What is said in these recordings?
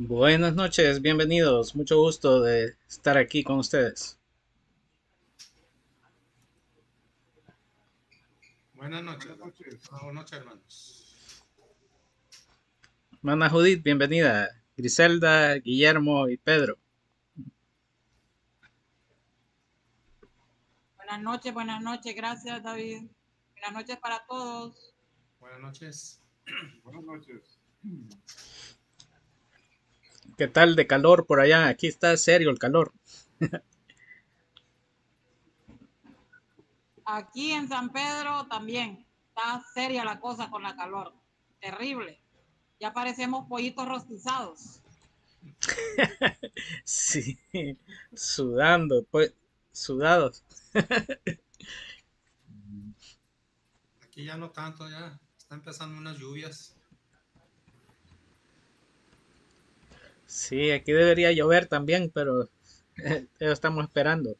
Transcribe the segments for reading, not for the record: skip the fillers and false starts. Buenas noches, bienvenidos. Mucho gusto de estar aquí con ustedes. Buenas noches. Buenas noches, hermanos. Hermana Judith, bienvenida. Griselda, Guillermo y Pedro. Buenas noches, gracias David. Buenas noches para todos. Buenas noches. Buenas noches. ¿Qué tal de calor por allá? Aquí está serio el calor. Aquí en San Pedro también está seria la cosa con la calor. Terrible. Ya parecemos pollitos rostizados. Sí, sudando, pues, sudados. Aquí ya no tanto, ya está empezando unas lluvias. Sí, aquí debería llover también, pero lo estamos esperando.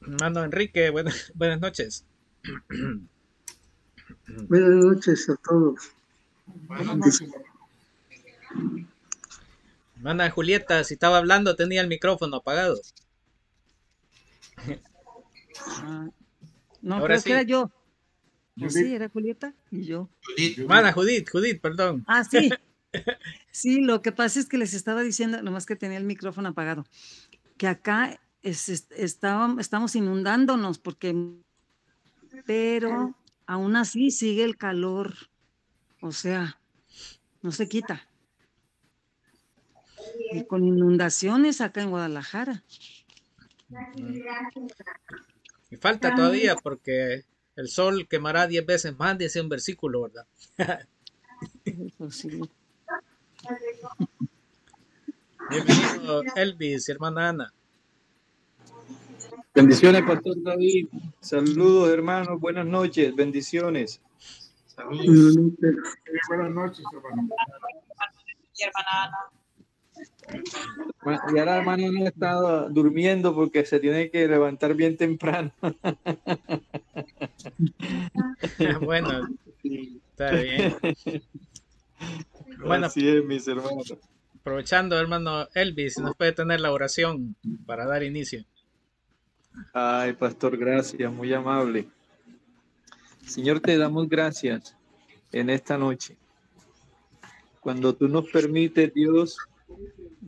Hermano Enrique, buenas noches. Buenas noches a todos. Buenas noches. Hermana Julieta, si estaba hablando tenía el micrófono apagado. No, ahora creo sí. Que era yo. Sí, era Julieta y yo. Hermana Judith, perdón. Ah, sí. Sí, lo que pasa es que les estaba diciendo, nomás que tenía el micrófono apagado, que acá estamos inundándonos pero aún así sigue el calor. O sea, no se quita. Y con inundaciones acá en Guadalajara. Y falta todavía porque... El sol quemará 10 veces más, dice un versículo, ¿verdad? Bienvenido, Elvis, hermana Ana. Bendiciones, pastor David. Saludos, hermanos. Buenas noches. Bendiciones. Saludos. Buenas noches, hermano. Y ahora, hermano, no está durmiendo porque se tiene que levantar bien temprano. Bueno, está bien. Bueno, así es, mis hermanos. Aprovechando, hermano Elvis, nos puede tener la oración para dar inicio. Ay, pastor, gracias, muy amable. Señor, te damos gracias en esta noche. Cuando tú nos permites, Dios,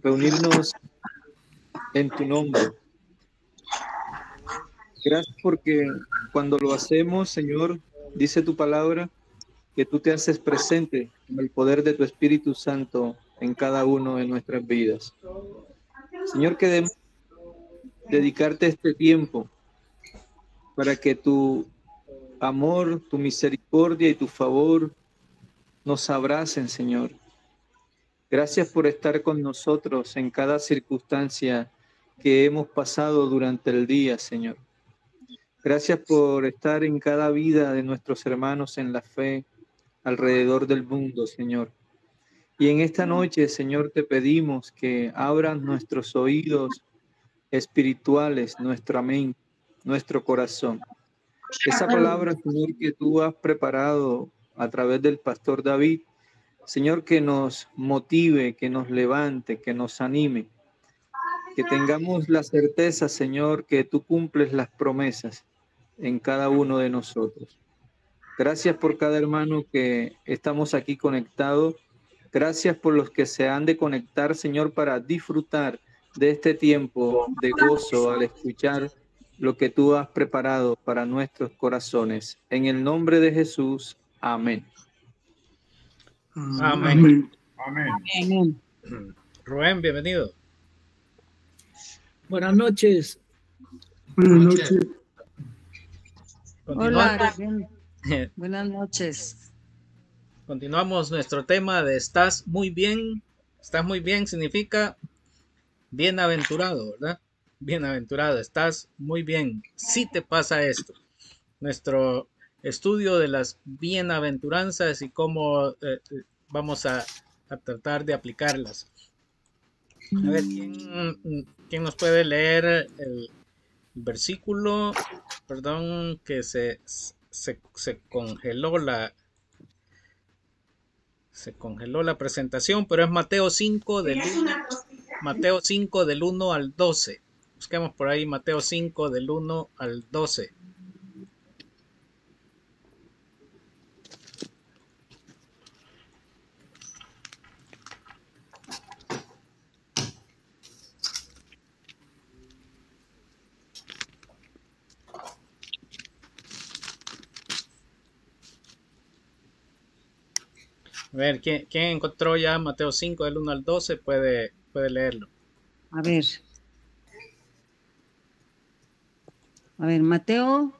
reunirnos en tu nombre. Gracias porque cuando lo hacemos, Señor, dice tu palabra, que tú te haces presente con el poder de tu Espíritu Santo en cada uno de nuestras vidas. Señor, que debemos dedicarte este tiempo para que tu amor, tu misericordia y tu favor nos abracen, Señor. Gracias por estar con nosotros en cada circunstancia que hemos pasado durante el día, Señor. Gracias por estar en cada vida de nuestros hermanos en la fe alrededor del mundo, Señor. Y en esta noche, Señor, te pedimos que abras nuestros oídos espirituales, nuestra mente, nuestro corazón. Esa palabra, Señor, que tú has preparado a través del pastor David, Señor, que nos motive, que nos levante, que nos anime, que tengamos la certeza, Señor, que tú cumples las promesas en cada uno de nosotros. Gracias por cada hermano que estamos aquí conectados. Gracias por los que se han de conectar, Señor, para disfrutar de este tiempo de gozo al escuchar lo que tú has preparado para nuestros corazones. En el nombre de Jesús, amén. Amén. Amén. Rubén, bienvenido. Buenas noches. Buenas noches. Hola, Rubén. Buenas noches. Continuamos nuestro tema de estás muy bien. Estás muy bien significa bienaventurado, ¿verdad? Bienaventurado, estás muy bien. Si te pasa esto. Nuestro estudio de las bienaventuranzas y cómo vamos a tratar de aplicarlas. A ver, ¿quién nos puede leer el versículo? Perdón, que se congeló Se congeló la presentación, pero es Mateo 5 del 1 al 12. Busquemos por ahí Mateo 5 del 1 al 12. A ver, ¿quién encontró ya Mateo 5 del 1 al 12? Puede leerlo. A ver, Mateo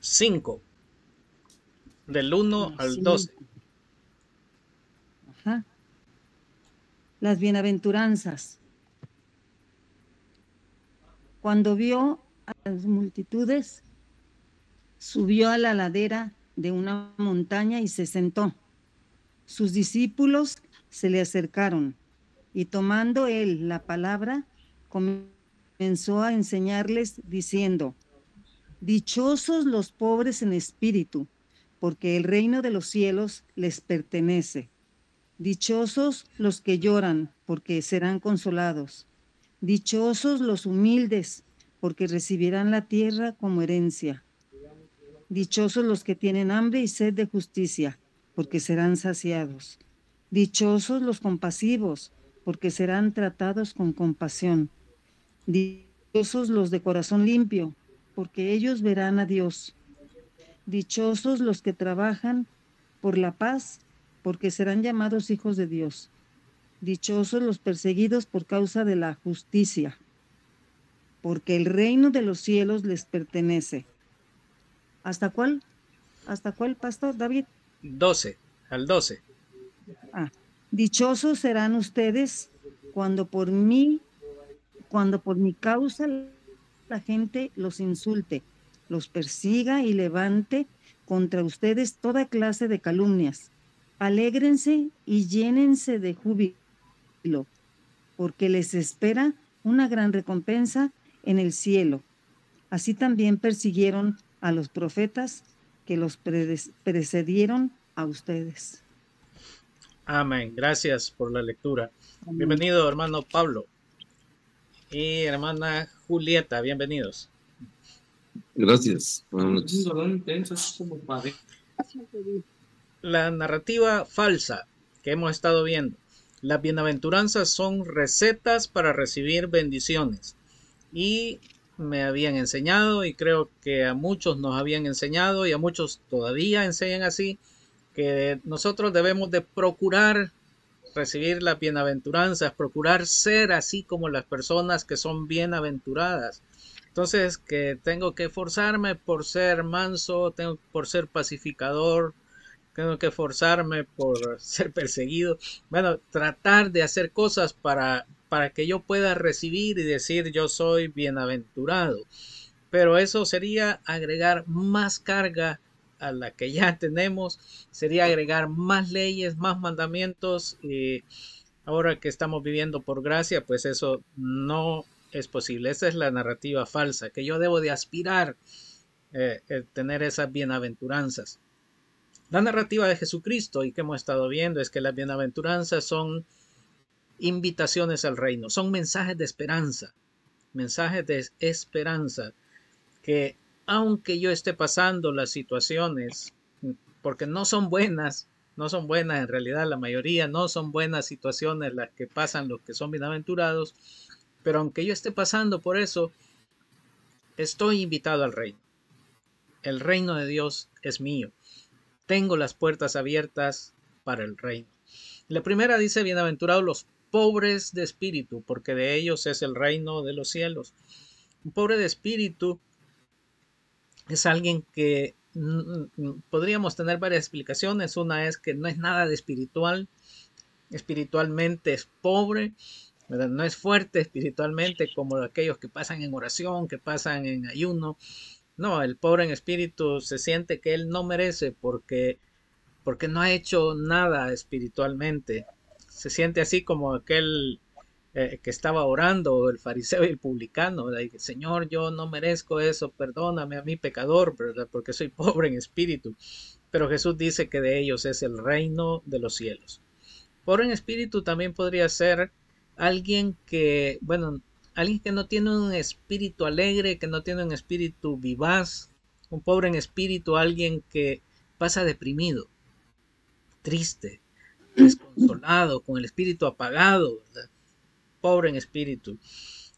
5 del 1 al 12. Ajá. Las bienaventuranzas. Cuando vio a las multitudes, subió a la ladera de una montaña y se sentó. Sus discípulos se le acercaron y tomando él la palabra, comenzó a enseñarles diciendo: dichosos los pobres en espíritu, porque el reino de los cielos les pertenece. Dichosos los que lloran, porque serán consolados. Dichosos los humildes, porque recibirán la tierra como herencia. Dichosos los que tienen hambre y sed de justicia, porque serán saciados. Dichosos los compasivos, porque serán tratados con compasión. Dichosos los de corazón limpio, porque ellos verán a Dios. Dichosos los que trabajan por la paz, porque serán llamados hijos de Dios. Dichosos los perseguidos por causa de la justicia, porque el reino de los cielos les pertenece. ¿Hasta cuál? ¿Hasta cuál, pastor David? 12, al 12. Ah, dichosos serán ustedes cuando por mi causa la gente los insulte, los persiga y levante contra ustedes toda clase de calumnias. Alégrense y llénense de júbilo, porque les espera una gran recompensa en el cielo. Así también persiguieron a los profetas que los precedieron a ustedes. Amén. Gracias por la lectura. Amén. Bienvenido, hermano Pablo y hermana Julieta. Bienvenidos. Gracias. Buenas noches. La narrativa falsa que hemos estado viendo. Las bienaventuranzas son recetas para recibir bendiciones. Y me habían enseñado, y creo que a muchos nos habían enseñado y a muchos todavía enseñan así, que nosotros debemos de procurar recibir las bienaventuranzas, procurar ser así como las personas que son bienaventuradas. Entonces, que tengo que esforzarme por ser manso, tengo por ser pacificador, tengo que esforzarme por ser perseguido. Bueno, tratar de hacer cosas para que yo pueda recibir y decir yo soy bienaventurado. Pero eso sería agregar más carga a la que ya tenemos. Sería agregar más leyes, más mandamientos. Y ahora que estamos viviendo por gracia, pues eso no es posible. Esa es la narrativa falsa, que yo debo de aspirar a tener esas bienaventuranzas. La narrativa de Jesucristo y que hemos estado viendo es que las bienaventuranzas son invitaciones al reino, son mensajes de esperanza, que aunque yo esté pasando las situaciones, porque no son buenas en realidad, la mayoría no son buenas situaciones las que pasan los que son bienaventurados, pero aunque yo esté pasando por eso, estoy invitado al reino. El reino de Dios es mío. Tengo las puertas abiertas para el reino. La primera dice: bienaventurados los pobres de espíritu, porque de ellos es el reino de los cielos. Un pobre de espíritu es alguien que podríamos tener varias explicaciones. Una es que no es nada de espiritual. Espiritualmente es pobre, ¿verdad? No es fuerte espiritualmente como aquellos que pasan en oración, que pasan en ayuno. No, el pobre en espíritu se siente que él no merece porque no ha hecho nada espiritualmente. Se siente así como aquel que estaba orando, el fariseo y el publicano, ¿verdad? Y, Señor, yo no merezco eso, perdóname a mi pecador, ¿verdad? Porque soy pobre en espíritu. Pero Jesús dice que de ellos es el reino de los cielos. Pobre en espíritu también podría ser alguien que, bueno, alguien que no tiene un espíritu alegre, que no tiene un espíritu vivaz. Un pobre en espíritu, alguien que pasa deprimido, triste, desconsolado, con el espíritu apagado, ¿verdad? Pobre en espíritu.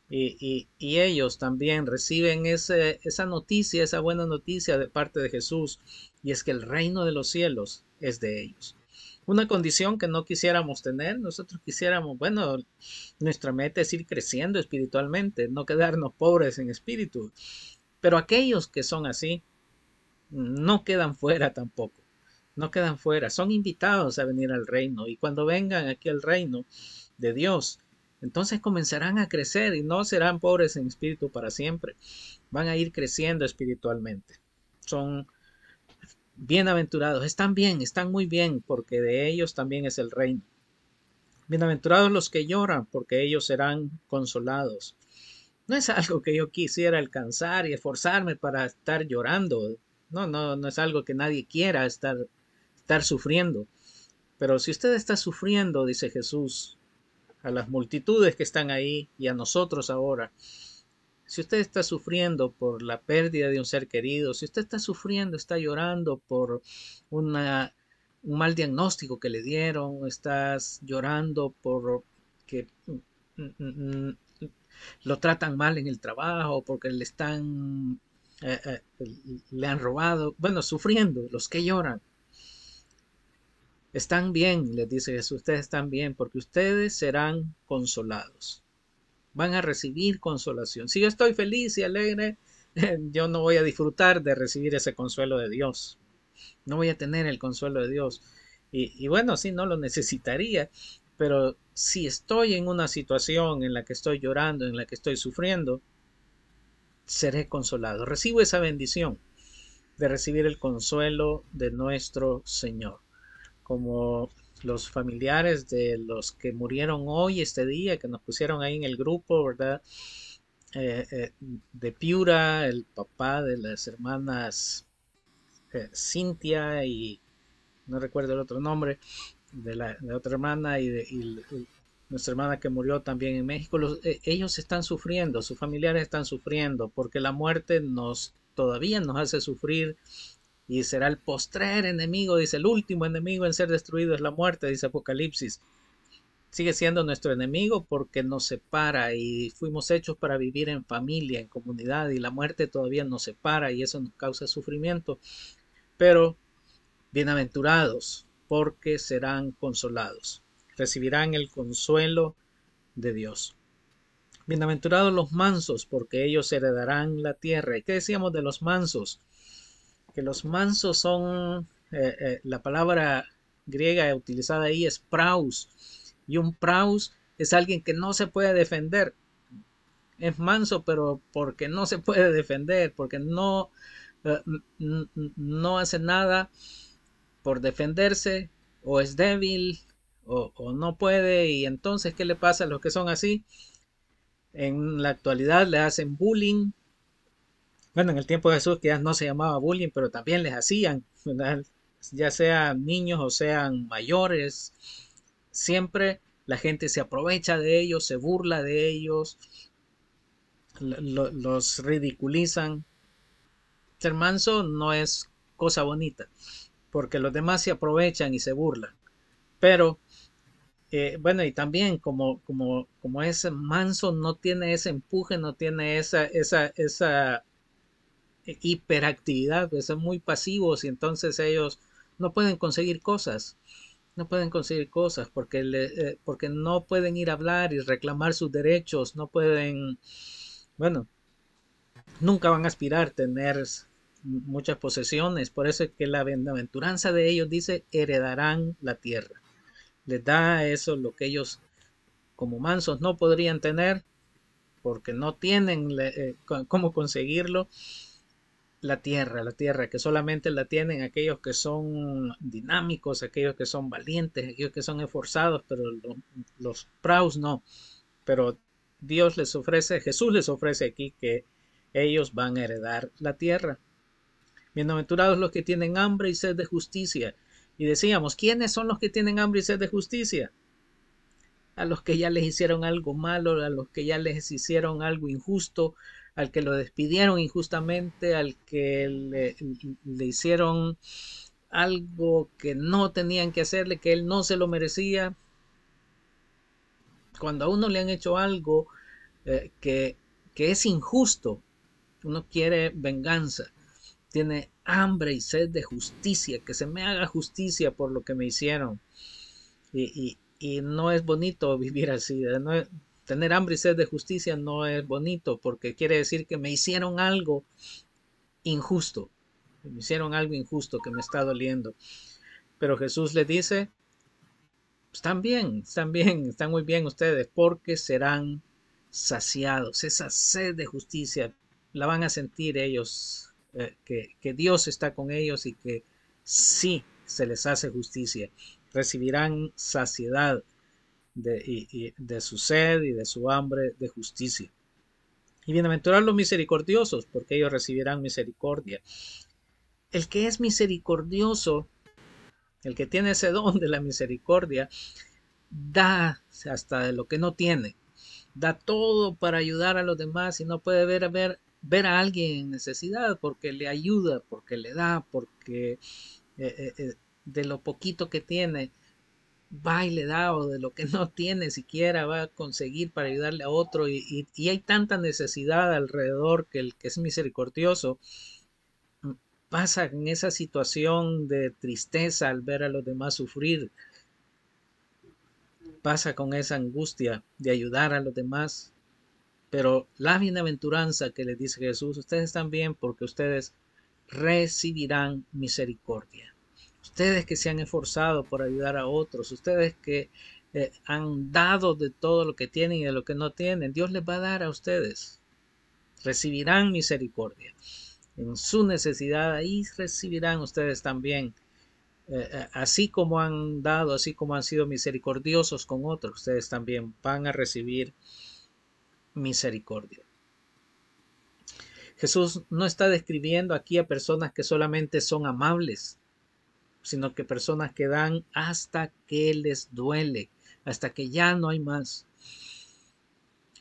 Y ellos también reciben esa noticia, esa buena noticia de parte de Jesús, y es que el reino de los cielos es de ellos. Una condición que no quisiéramos tener, nosotros quisiéramos, bueno, nuestra meta es ir creciendo espiritualmente, no quedarnos pobres en espíritu, pero aquellos que son así no quedan fuera tampoco, no quedan fuera, son invitados a venir al reino, y cuando vengan aquí al reino de Dios, entonces comenzarán a crecer y no serán pobres en espíritu para siempre. Van a ir creciendo espiritualmente. Son bienaventurados. Están bien, están muy bien, porque de ellos también es el reino. Bienaventurados los que lloran, porque ellos serán consolados. No es algo que yo quisiera alcanzar y esforzarme para estar llorando. No es algo que nadie quiera estar sufriendo. Pero si usted está sufriendo, dice Jesús, a las multitudes que están ahí y a nosotros ahora. Si usted está sufriendo por la pérdida de un ser querido, si usted está sufriendo, está llorando por un mal diagnóstico que le dieron, estás llorando por que lo tratan mal en el trabajo, porque le han robado, bueno, sufriendo, los que lloran. Están bien, les dice Jesús, ustedes están bien, porque ustedes serán consolados. Van a recibir consolación. Si yo estoy feliz y alegre, yo no voy a disfrutar de recibir ese consuelo de Dios. No voy a tener el consuelo de Dios. Y bueno, sí, no lo necesitaría, pero si estoy en una situación en la que estoy llorando, en la que estoy sufriendo, seré consolado. Recibo esa bendición de recibir el consuelo de nuestro Señor. Como los familiares de los que murieron hoy, este día, que nos pusieron ahí en el grupo, ¿verdad? De Piura, el papá de las hermanas Cynthia y no recuerdo el otro nombre, de otra hermana y nuestra hermana que murió también en México. Ellos están sufriendo, sus familiares están sufriendo, porque la muerte todavía nos hace sufrir. Y será el postrer enemigo, dice, el último enemigo en ser destruido es la muerte, dice Apocalipsis. Sigue siendo nuestro enemigo porque nos separa y fuimos hechos para vivir en familia, en comunidad, y la muerte todavía nos separa y eso nos causa sufrimiento. Pero bienaventurados porque serán consolados, recibirán el consuelo de Dios. Bienaventurados los mansos porque ellos heredarán la tierra. ¿Y qué decíamos de los mansos? Que los mansos son, la palabra griega utilizada ahí es praus, y un praus es alguien que no se puede defender, es manso pero porque no se puede defender, porque no hace nada por defenderse, o es débil o no puede. Y entonces, ¿qué le pasa a los que son así? En la actualidad le hacen bullying. Bueno, en el tiempo de Jesús quizás no se llamaba bullying, pero también les hacían, ¿verdad? Ya sean niños o sean mayores, siempre la gente se aprovecha de ellos, se burla de ellos, los ridiculizan. Ser manso no es cosa bonita, porque los demás se aprovechan y se burlan. Pero, bueno, y también como es manso, no tiene ese empuje, no tiene esa hiperactividad, pues son muy pasivos y entonces ellos no pueden conseguir cosas porque, porque no pueden ir a hablar y reclamar sus derechos, no pueden, bueno, nunca van a aspirar a tener muchas posesiones. Por eso es que la bienaventuranza de ellos dice, heredarán la tierra. Les da eso lo que ellos como mansos no podrían tener porque no tienen cómo conseguirlo. La tierra que solamente la tienen aquellos que son dinámicos, aquellos que son valientes, aquellos que son esforzados, pero los praus no. Pero Dios les ofrece, Jesús les ofrece aquí que ellos van a heredar la tierra. Bienaventurados los que tienen hambre y sed de justicia. Y decíamos, ¿quiénes son los que tienen hambre y sed de justicia? A los que ya les hicieron algo malo, a los que ya les hicieron algo injusto, al que lo despidieron injustamente, al que le hicieron algo que no tenían que hacerle, que él no se lo merecía. Cuando a uno le han hecho algo que es injusto, uno quiere venganza, tiene hambre y sed de justicia, que se me haga justicia por lo que me hicieron. Y no es bonito vivir así, no es, tener hambre y sed de justicia no es bonito, porque quiere decir que me hicieron algo injusto, que me está doliendo. Pero Jesús le dice, están muy bien ustedes, porque serán saciados. Esa sed de justicia la van a sentir ellos, que Dios está con ellos y que sí se les hace justicia. Recibirán saciedad de su sed y de su hambre de justicia. Y bienaventurados los misericordiosos, porque ellos recibirán misericordia. El que es misericordioso, el que tiene ese don de la misericordia, da hasta de lo que no tiene. Da todo para ayudar a los demás y no puede ver a alguien en necesidad, porque le ayuda, porque le da, porque de lo poquito que tiene va y le da, o de lo que no tiene siquiera va a conseguir para ayudarle a otro. Y hay tanta necesidad alrededor que el que es misericordioso pasa en esa situación de tristeza al ver a los demás sufrir, pasa con esa angustia de ayudar a los demás. Pero la bienaventuranza que les dice Jesús, ustedes están bien porque ustedes recibirán misericordia. Ustedes que se han esforzado por ayudar a otros, ustedes que han dado de todo lo que tienen y de lo que no tienen, Dios les va a dar a ustedes. Recibirán misericordia. En su necesidad, ahí recibirán ustedes también. Así como han dado, así como han sido misericordiosos con otros, ustedes también van a recibir misericordia. Jesús no está describiendo aquí a personas que solamente son amables, sino que personas que dan hasta que les duele, hasta que ya no hay más.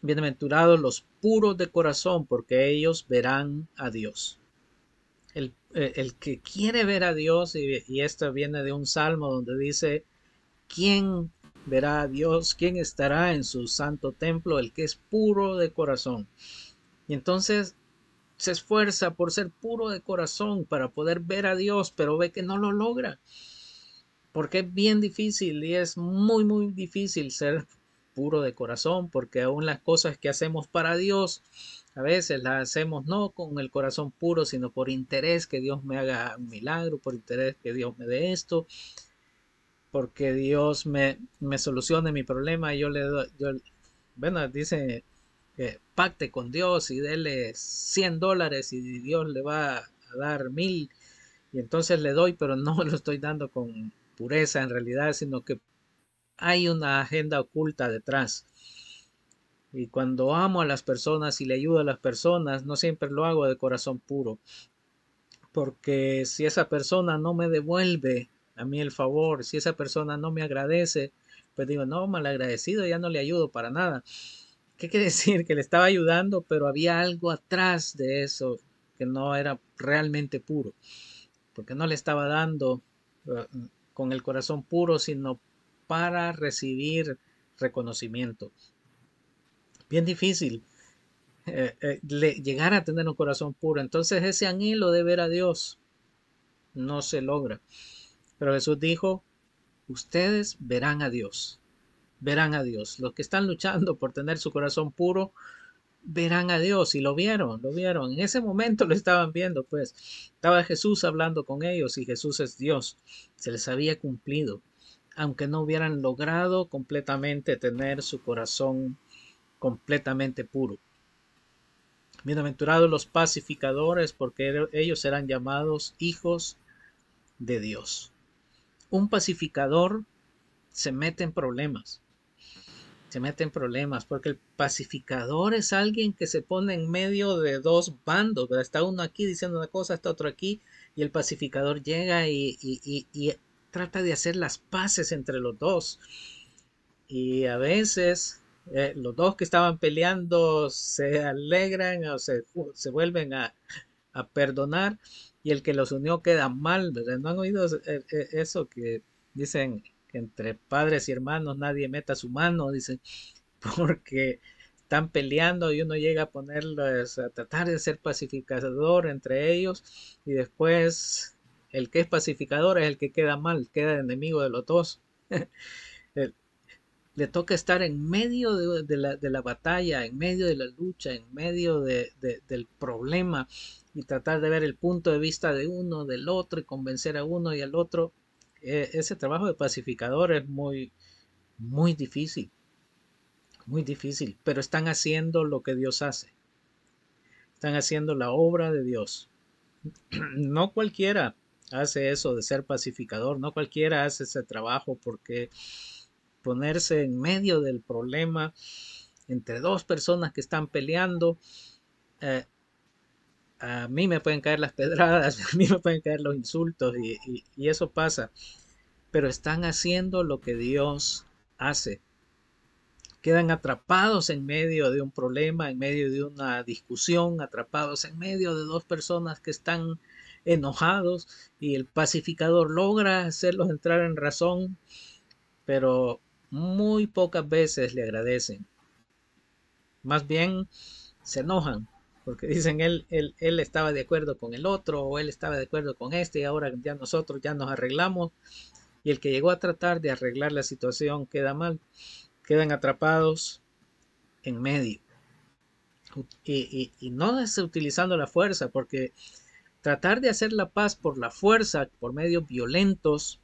Bienaventurados los puros de corazón, porque ellos verán a Dios. El que quiere ver a Dios, y esto viene de un salmo donde dice, ¿quién verá a Dios? ¿Quién estará en su santo templo? El que es puro de corazón. Y entonces se esfuerza por ser puro de corazón para poder ver a Dios, pero ve que no lo logra, porque es bien difícil, y es muy difícil ser puro de corazón, porque aún las cosas que hacemos para Dios a veces las hacemos no con el corazón puro, sino por interés que Dios me haga un milagro, por interés que Dios me dé esto, porque Dios me solucione mi problema. Yo le doy, bueno, dice, pacte con Dios y déle $100 y Dios le va a dar 1000, y entonces le doy, pero no lo estoy dando con pureza en realidad, sino que hay una agenda oculta detrás. Y cuando amo a las personas y le ayudo a las personas, no siempre lo hago de corazón puro, porque si esa persona no me devuelve a mí el favor, si esa persona no me agradece, pues digo, no, malagradecido, ya no le ayudo para nada. ¿Qué quiere decir? Que le estaba ayudando, pero había algo atrás de eso que no era realmente puro, porque no le estaba dando con el corazón puro, sino para recibir reconocimiento. Bien difícil llegar a tener un corazón puro. Entonces ese anhelo de ver a Dios no se logra. Pero Jesús dijo, ustedes verán a Dios. Verán a Dios. Los que están luchando por tener su corazón puro, verán a Dios. Y lo vieron, En ese momento lo estaban viendo, pues. Estaba Jesús hablando con ellos, y Jesús es Dios. Se les había cumplido, aunque no hubieran logrado completamente tener su corazón completamente puro. Bienaventurados los pacificadores, porque ellos serán llamados hijos de Dios. Un pacificador se mete en problemas. Se mete en problemas, porque el pacificador es alguien que se pone en medio de dos bandos, ¿verdad? Está uno aquí diciendo una cosa, está otro aquí, Y el pacificador llega y trata de hacer las paces entre los dos. Y a veces los dos que estaban peleando se alegran o se vuelven a perdonar. Y el que los unió queda mal, ¿verdad? ¿No han oído eso que dicen que entre padres y hermanos nadie meta su mano? Dicen, porque están peleando y uno llega a ponerles, a tratar de ser pacificador entre ellos, y después el que es pacificador es el que queda mal, queda enemigo de los dos. Le toca estar en medio de la batalla, en medio de la lucha, en medio del problema, y tratar de ver el punto de vista de uno, del otro, y convencer a uno y al otro. Ese trabajo de pacificador es muy, muy difícil. Muy difícil, pero están haciendo lo que Dios hace. Están haciendo la obra de Dios. No cualquiera hace eso de ser pacificador. No cualquiera hace ese trabajo, porque ponerse en medio del problema entre dos personas que están peleando, a mí me pueden caer las pedradas, a mí me pueden caer los insultos y eso pasa. Pero están haciendo lo que Dios hace. Quedan atrapados en medio de un problema, en medio de una discusión, atrapados en medio de dos personas que están enojados, y el pacificador logra hacerlos entrar en razón, pero muy pocas veces le agradecen. Más bien se enojan, porque dicen él estaba de acuerdo con el otro, o él estaba de acuerdo con este, y ahora ya nosotros ya nos arreglamos, y el que llegó a tratar de arreglar la situación queda mal. Quedan atrapados en medio. Y no es utilizando la fuerza, porque tratar de hacer la paz por la fuerza, por medios violentos,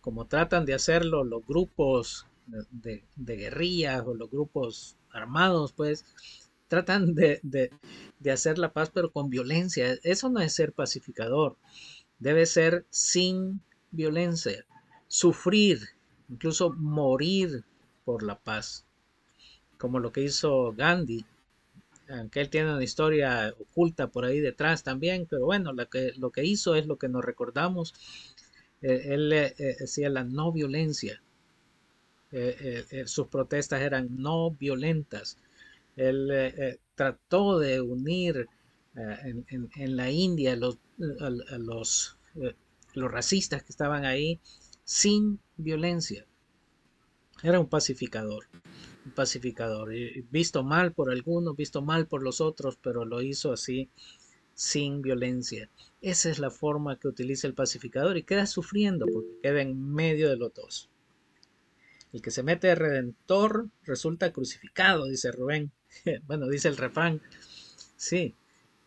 como tratan de hacerlo los grupos de guerrillas o los grupos armados, pues tratan de hacer la paz pero con violencia. Eso no es ser pacificador. Debe ser sin violencia, sufrir, incluso morir por la paz, como lo que hizo Gandhi, aunque él tiene una historia oculta por ahí detrás también, pero bueno, lo que hizo es lo que nos recordamos. Él decía la no violencia, sus protestas eran no violentas. Él trató de unir en la India los racistas que estaban ahí sin violencia. Era un pacificador, visto mal por algunos, visto mal por los otros, pero lo hizo así, sin violencia. Esa es la forma que utiliza el pacificador y queda sufriendo, porque queda en medio de los dos. El que se mete de redentor resulta crucificado, dice Rubén. Bueno, dice el refrán. Sí,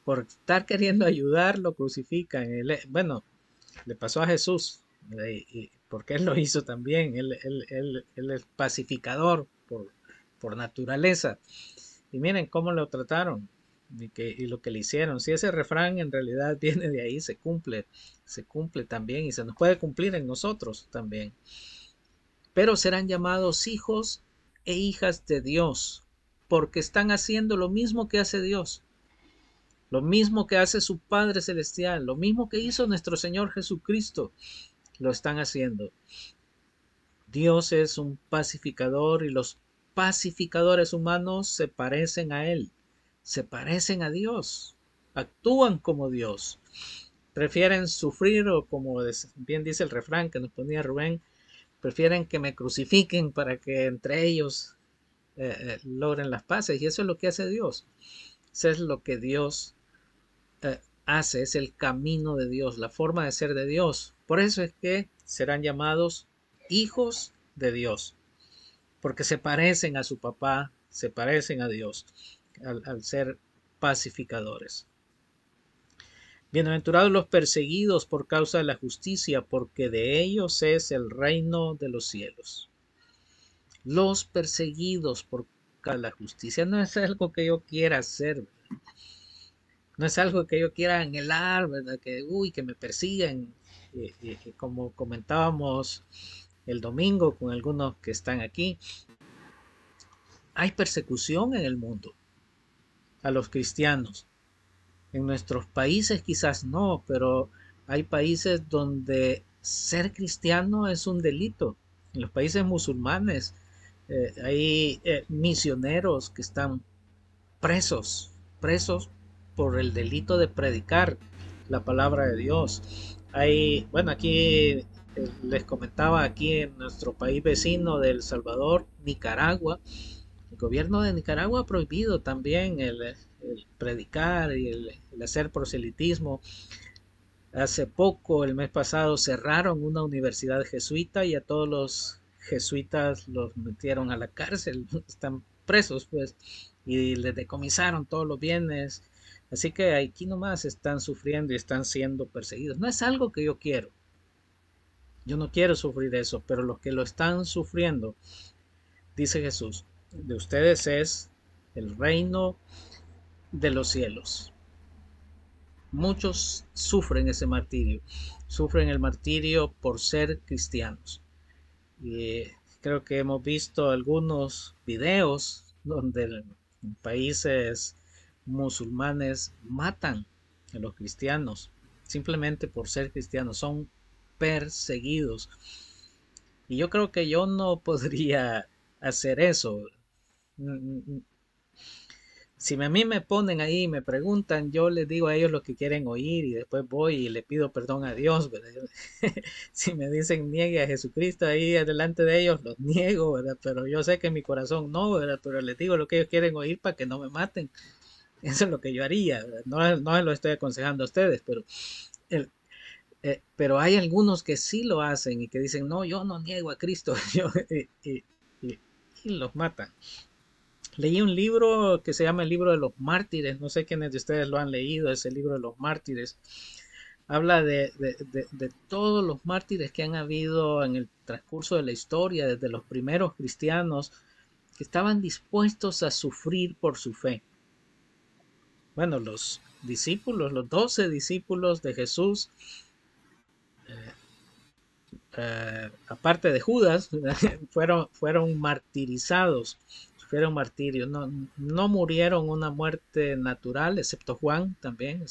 por estar queriendo ayudar lo crucifican. Bueno, le pasó a Jesús. Porque él lo hizo también, él es pacificador por naturaleza. Y miren cómo lo trataron y lo que le hicieron. Si ese refrán en realidad viene de ahí, se cumple también, y se nos puede cumplir en nosotros también. Pero serán llamados hijos e hijas de Dios, porque están haciendo lo mismo que hace Dios, lo mismo que hace su Padre Celestial, lo mismo que hizo nuestro Señor Jesucristo. Lo están haciendo. Dios es un pacificador y los pacificadores humanos se parecen a Él. Se parecen a Dios. Actúan como Dios. Prefieren sufrir, o como bien dice el refrán que nos ponía Rubén, prefieren que me crucifiquen para que entre ellos logren las paces. Y eso es lo que hace Dios. Eso es lo que Dios hace. Es el camino de Dios, la forma de ser de Dios. Por eso es que serán llamados hijos de Dios, porque se parecen a su papá, se parecen a Dios al ser pacificadores. Bienaventurados los perseguidos por causa de la justicia, porque de ellos es el reino de los cielos. Los perseguidos por causa de la justicia no es algo que yo quiera hacer, no es algo que yo quiera anhelar, ¿verdad? Que me persigan. Y como comentábamos el domingo con algunos que están aquí, hay persecución en el mundo a los cristianos. En nuestros países quizás no, pero Hay países donde ser cristiano es un delito. En los países musulmanes hay misioneros que están presos por el delito de predicar la palabra de Dios. Hay, bueno, aquí les comentaba, aquí en nuestro país vecino de El Salvador, Nicaragua, el gobierno de Nicaragua ha prohibido también el predicar y el hacer proselitismo. Hace poco, el mes pasado, cerraron una universidad jesuita y a todos los jesuitas los metieron a la cárcel, están presos pues, y les decomisaron todos los bienes. Así que aquí nomás están sufriendo y están siendo perseguidos. No es algo que yo quiero. Yo no quiero sufrir eso, pero los que lo están sufriendo, dice Jesús, de ustedes es el reino de los cielos. Muchos sufren ese martirio, sufren el martirio por ser cristianos. Y creo que hemos visto algunos videos donde en países musulmanes matan a los cristianos simplemente por ser cristianos, son perseguidos. Y yo creo que yo no podría hacer eso. Si a mí me ponen ahí y me preguntan, yo les digo a ellos lo que quieren oír y después voy y le pido perdón a Dios, ¿verdad? Si me dicen niegue a Jesucristo ahí delante de ellos, los niego, ¿verdad? Pero yo sé que en mi corazón no, ¿verdad? Pero les digo lo que ellos quieren oír para que no me maten. Eso es lo que yo haría, ¿verdad? No lo estoy aconsejando a ustedes, pero hay algunos que sí lo hacen y que dicen, no, yo no niego a Cristo, y los matan. Leí un libro que se llama El libro de los mártires. No sé quiénes de ustedes lo han leído, ese libro de los mártires. Habla de todos los mártires que han habido en el transcurso de la historia, desde los primeros cristianos, que estaban dispuestos a sufrir por su fe. Bueno, los discípulos, los 12 discípulos de Jesús, aparte de Judas, fueron martirizados. Fueron martirios, no murieron una muerte natural, excepto Juan también,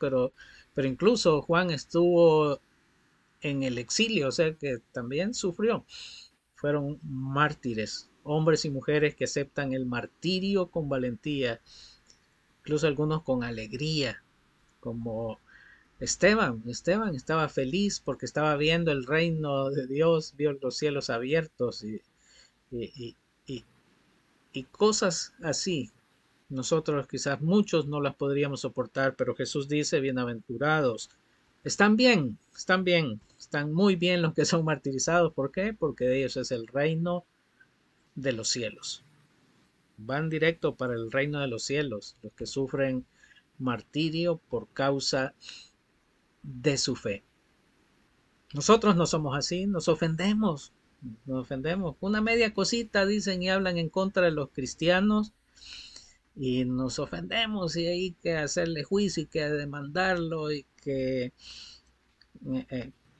pero incluso Juan estuvo en el exilio, o sea que también sufrió. Fueron mártires, hombres y mujeres que aceptan el martirio con valentía, incluso algunos con alegría, como Esteban. Esteban estaba feliz porque estaba viendo el reino de Dios, vio los cielos abiertos y cosas así. Nosotros quizás muchos no las podríamos soportar, pero Jesús dice, bienaventurados. Están muy bien los que son martirizados. ¿Por qué? Porque de ellos es el reino de los cielos. Van directo para el reino de los cielos, los que sufren martirio por causa de su fe. Nosotros no somos así, nos ofendemos. Nos ofendemos. Una media cosita dicen y hablan en contra de los cristianos y nos ofendemos, y hay que hacerle juicio y que demandarlo, y que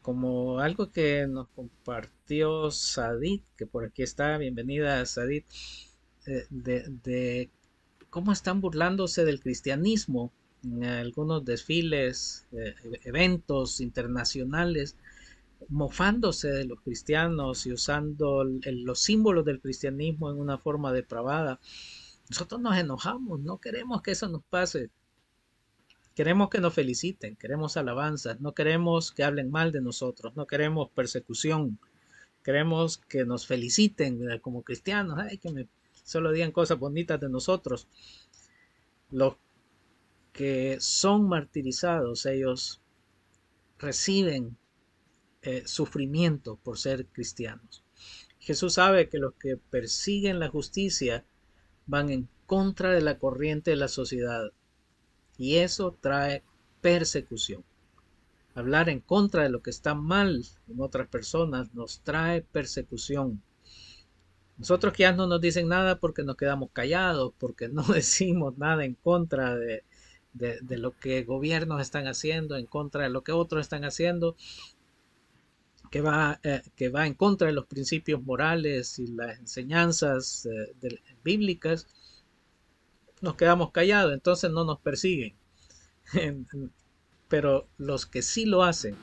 como algo que nos compartió Sadid, que por aquí está, bienvenida Sadid, de cómo están burlándose del cristianismo en algunos desfiles, eventos internacionales, mofándose de los cristianos y usando los símbolos del cristianismo en una forma depravada. Nosotros nos enojamos, no queremos que eso nos pase. Queremos que nos feliciten, queremos alabanzas, no queremos que hablen mal de nosotros, no queremos persecución, queremos que nos feliciten, ¿verdad? Como cristianos, ay, que solo digan cosas bonitas de nosotros. Los que son martirizados, ellos reciben sufrimiento por ser cristianos. Jesús sabe que los que persiguen la justicia van en contra de la corriente de la sociedad, y eso trae persecución. Hablar en contra de lo que está mal en otras personas nos trae persecución. Nosotros ya no nos dicen nada porque nos quedamos callados, porque no decimos nada en contra de lo que gobiernos están haciendo, en contra de lo que otros están haciendo, que va en contra de los principios morales y las enseñanzas bíblicas. Nos quedamos callados, entonces no nos persiguen. pero los que sí lo hacen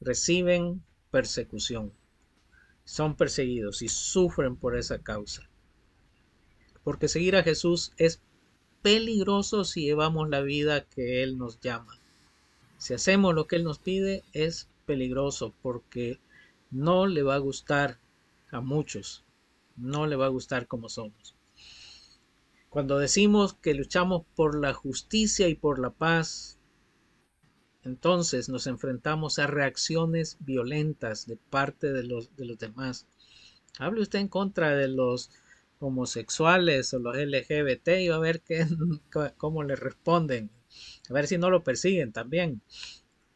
reciben persecución, son perseguidos y sufren por esa causa. Porque seguir a Jesús es peligroso si llevamos la vida que Él nos llama. Si hacemos lo que Él nos pide, es peligroso porque no le va a gustar a muchos. No le va a gustar como somos. Cuando decimos que luchamos por la justicia y por la paz, entonces nos enfrentamos a reacciones violentas de parte de los demás. Hable usted en contra de los homosexuales o los LGBT y va a ver cómo le responden, a ver si no lo persiguen también,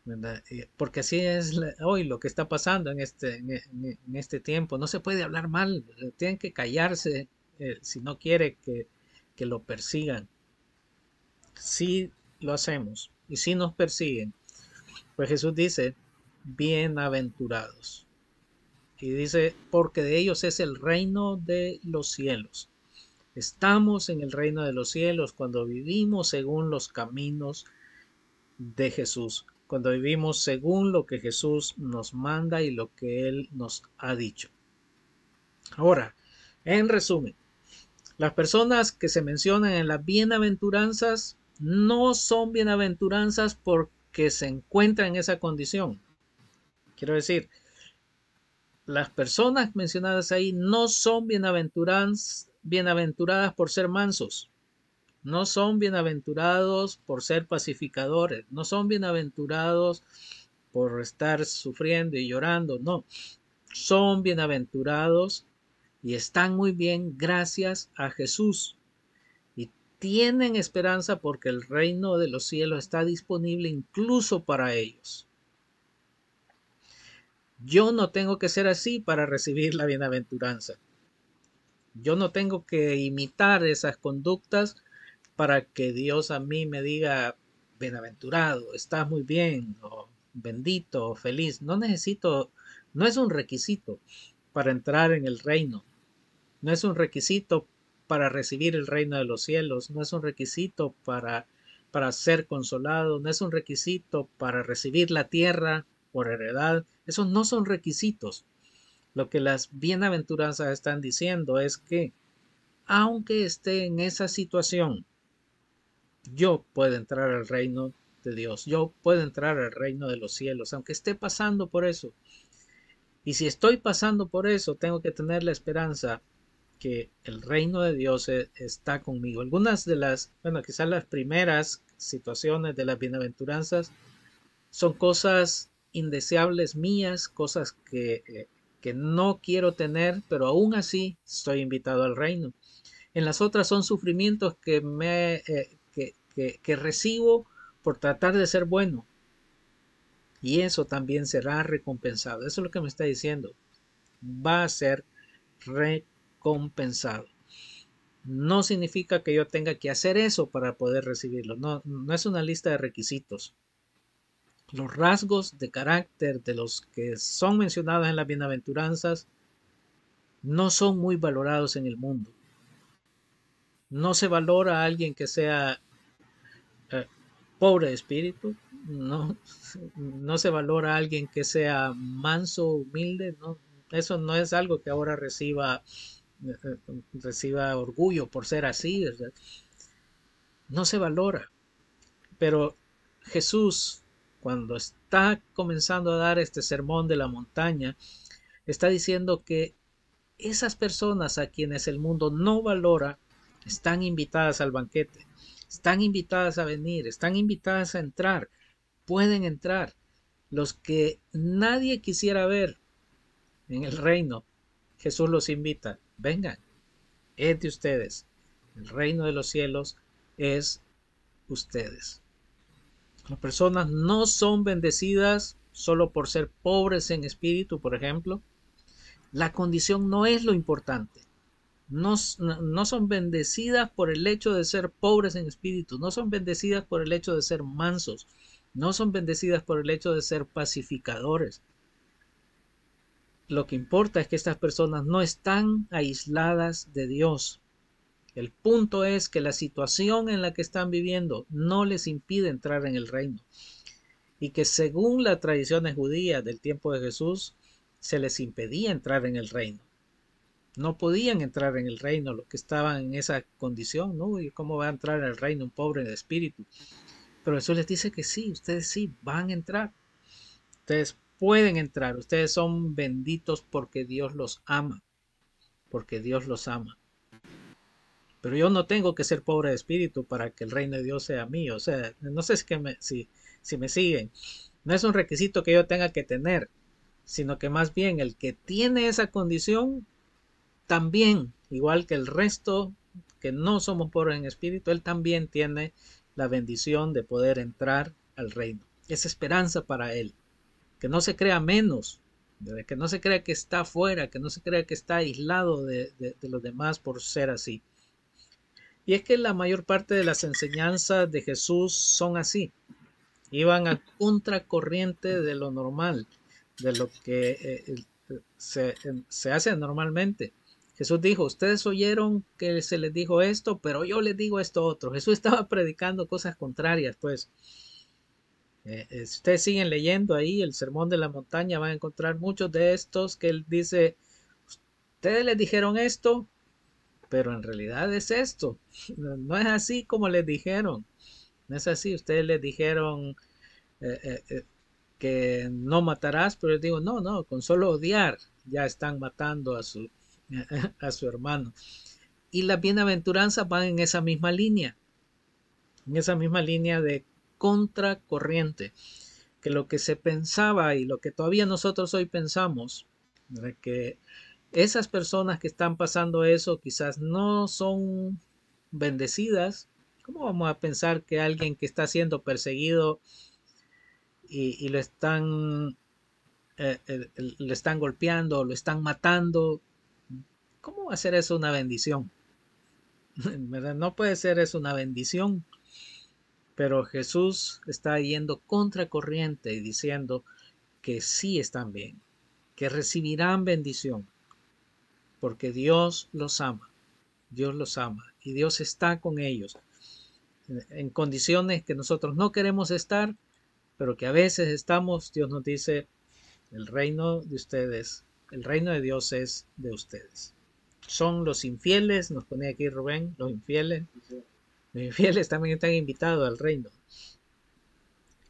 ¿verdad? Porque así es hoy lo que está pasando en este tiempo. No se puede hablar mal, tienen que callarse si no quiere que lo persigan. Si lo hacemos y si nos persiguen, pues Jesús dice bienaventurados. Y dice, porque de ellos es el reino de los cielos. Estamos en el reino de los cielos cuando vivimos según los caminos de Jesús. Cuando vivimos según lo que Jesús nos manda y lo que Él nos ha dicho. Ahora, en resumen, las personas que se mencionan en las bienaventuranzas no son bienaventuranzas porque se encuentran en esa condición. Quiero decir, las personas mencionadas ahí no son bienaventuradas por ser mansos. No son bienaventurados por ser pacificadores. No son bienaventurados por estar sufriendo y llorando. No, son bienaventurados y están muy bien gracias a Jesús. Y tienen esperanza porque el reino de los cielos está disponible incluso para ellos. Yo no tengo que ser así para recibir la bienaventuranza. Yo no tengo que imitar esas conductas para que Dios a mí me diga, bienaventurado, estás muy bien, o bendito, o feliz. No necesito, no es un requisito para entrar en el reino. No es un requisito para recibir el reino de los cielos. No es un requisito para ser consolado. No es un requisito para recibir la tierra por heredad. Esos no son requisitos. Lo que las bienaventuranzas están diciendo es que, aunque esté en esa situación, yo puedo entrar al reino de Dios. Yo puedo entrar al reino de los cielos, aunque esté pasando por eso. Y si estoy pasando por eso, tengo que tener la esperanza que el reino de Dios está conmigo. Algunas de las, bueno, quizás las primeras situaciones de las bienaventuranzas son cosas indeseables mías, cosas que no quiero tener, pero aún así estoy invitado al reino. En las otras son sufrimientos que recibo por tratar de ser bueno. Y eso también será recompensado. Eso es lo que me está diciendo. Va a ser recompensado. No significa que yo tenga que hacer eso para poder recibirlo. No, no es una lista de requisitos. Los rasgos de carácter de los que son mencionados en las bienaventuranzas no son muy valorados en el mundo. No se valora a alguien que sea pobre de espíritu. No se valora a alguien que sea manso, humilde. No, eso no es algo que ahora reciba orgullo por ser así, ¿verdad? No se valora. Pero Jesús, cuando está comenzando a dar este sermón de la montaña, está diciendo que esas personas a quienes el mundo no valora están invitadas al banquete, están invitadas a venir, están invitadas a entrar, pueden entrar. Los que nadie quisiera ver en el reino, Jesús los invita, vengan, es de ustedes, el reino de los cielos es ustedes. Las personas no son bendecidas solo por ser pobres en espíritu, por ejemplo. La condición no es lo importante. No son bendecidas por el hecho de ser pobres en espíritu. No son bendecidas por el hecho de ser mansos. No son bendecidas por el hecho de ser pacificadores. Lo que importa es que estas personas no están aisladas de Dios. El punto es que la situación en la que están viviendo no les impide entrar en el reino. y que según las tradiciones judías del tiempo de Jesús se les impedía entrar en el reino. No podían entrar en el reino los que estaban en esa condición, ¿no? ¿Y cómo va a entrar al reino un pobre de espíritu? Pero Jesús les dice que sí, ustedes sí van a entrar. Ustedes pueden entrar, ustedes son benditos porque Dios los ama. Porque Dios los ama. Pero yo no tengo que ser pobre de espíritu para que el reino de Dios sea mío. O sea, no sé si me siguen. No es un requisito que yo tenga que tener, sino que más bien el que tiene esa condición, también, igual que el resto, que no somos pobres en espíritu, él también tiene la bendición de poder entrar al reino. Es esperanza para él. Que no se crea menos, que no se crea que está fuera, que no se crea que está aislado de los demás por ser así. Y es que la mayor parte de las enseñanzas de Jesús son así. Iban a contracorriente de lo normal, de lo que se hace normalmente. Jesús dijo, ustedes oyeron que se les dijo esto, pero yo les digo esto otro. Jesús estaba predicando cosas contrarias, pues. Si ustedes siguen leyendo ahí el Sermón de la Montaña, van a encontrar muchos de estos que él dice, ustedes les dijeron esto, pero en realidad es esto. No es así como les dijeron. No es así. Ustedes les dijeron que no matarás, pero yo digo, no, con solo odiar ya están matando a su hermano. Y las bienaventuranzas van en esa misma línea. En esa misma línea de contracorriente. Que lo que se pensaba y lo que todavía nosotros hoy pensamos, ¿verdad? Que esas personas que están pasando eso quizás no son bendecidas. ¿Cómo vamos a pensar que alguien que está siendo perseguido y lo están golpeando, lo están matando? ¿Cómo va a ser eso una bendición? ¿Verdad? No puede ser eso una bendición. Pero Jesús está yendo contracorriente y diciendo que sí están bien, que recibirán bendición. Porque Dios los ama, Dios los ama y Dios está con ellos en condiciones que nosotros no queremos estar, pero que a veces estamos. Dios nos dice, el reino de ustedes, el reino de Dios es de ustedes. Son los infieles, nos pone aquí Rubén, los infieles también están invitados al reino.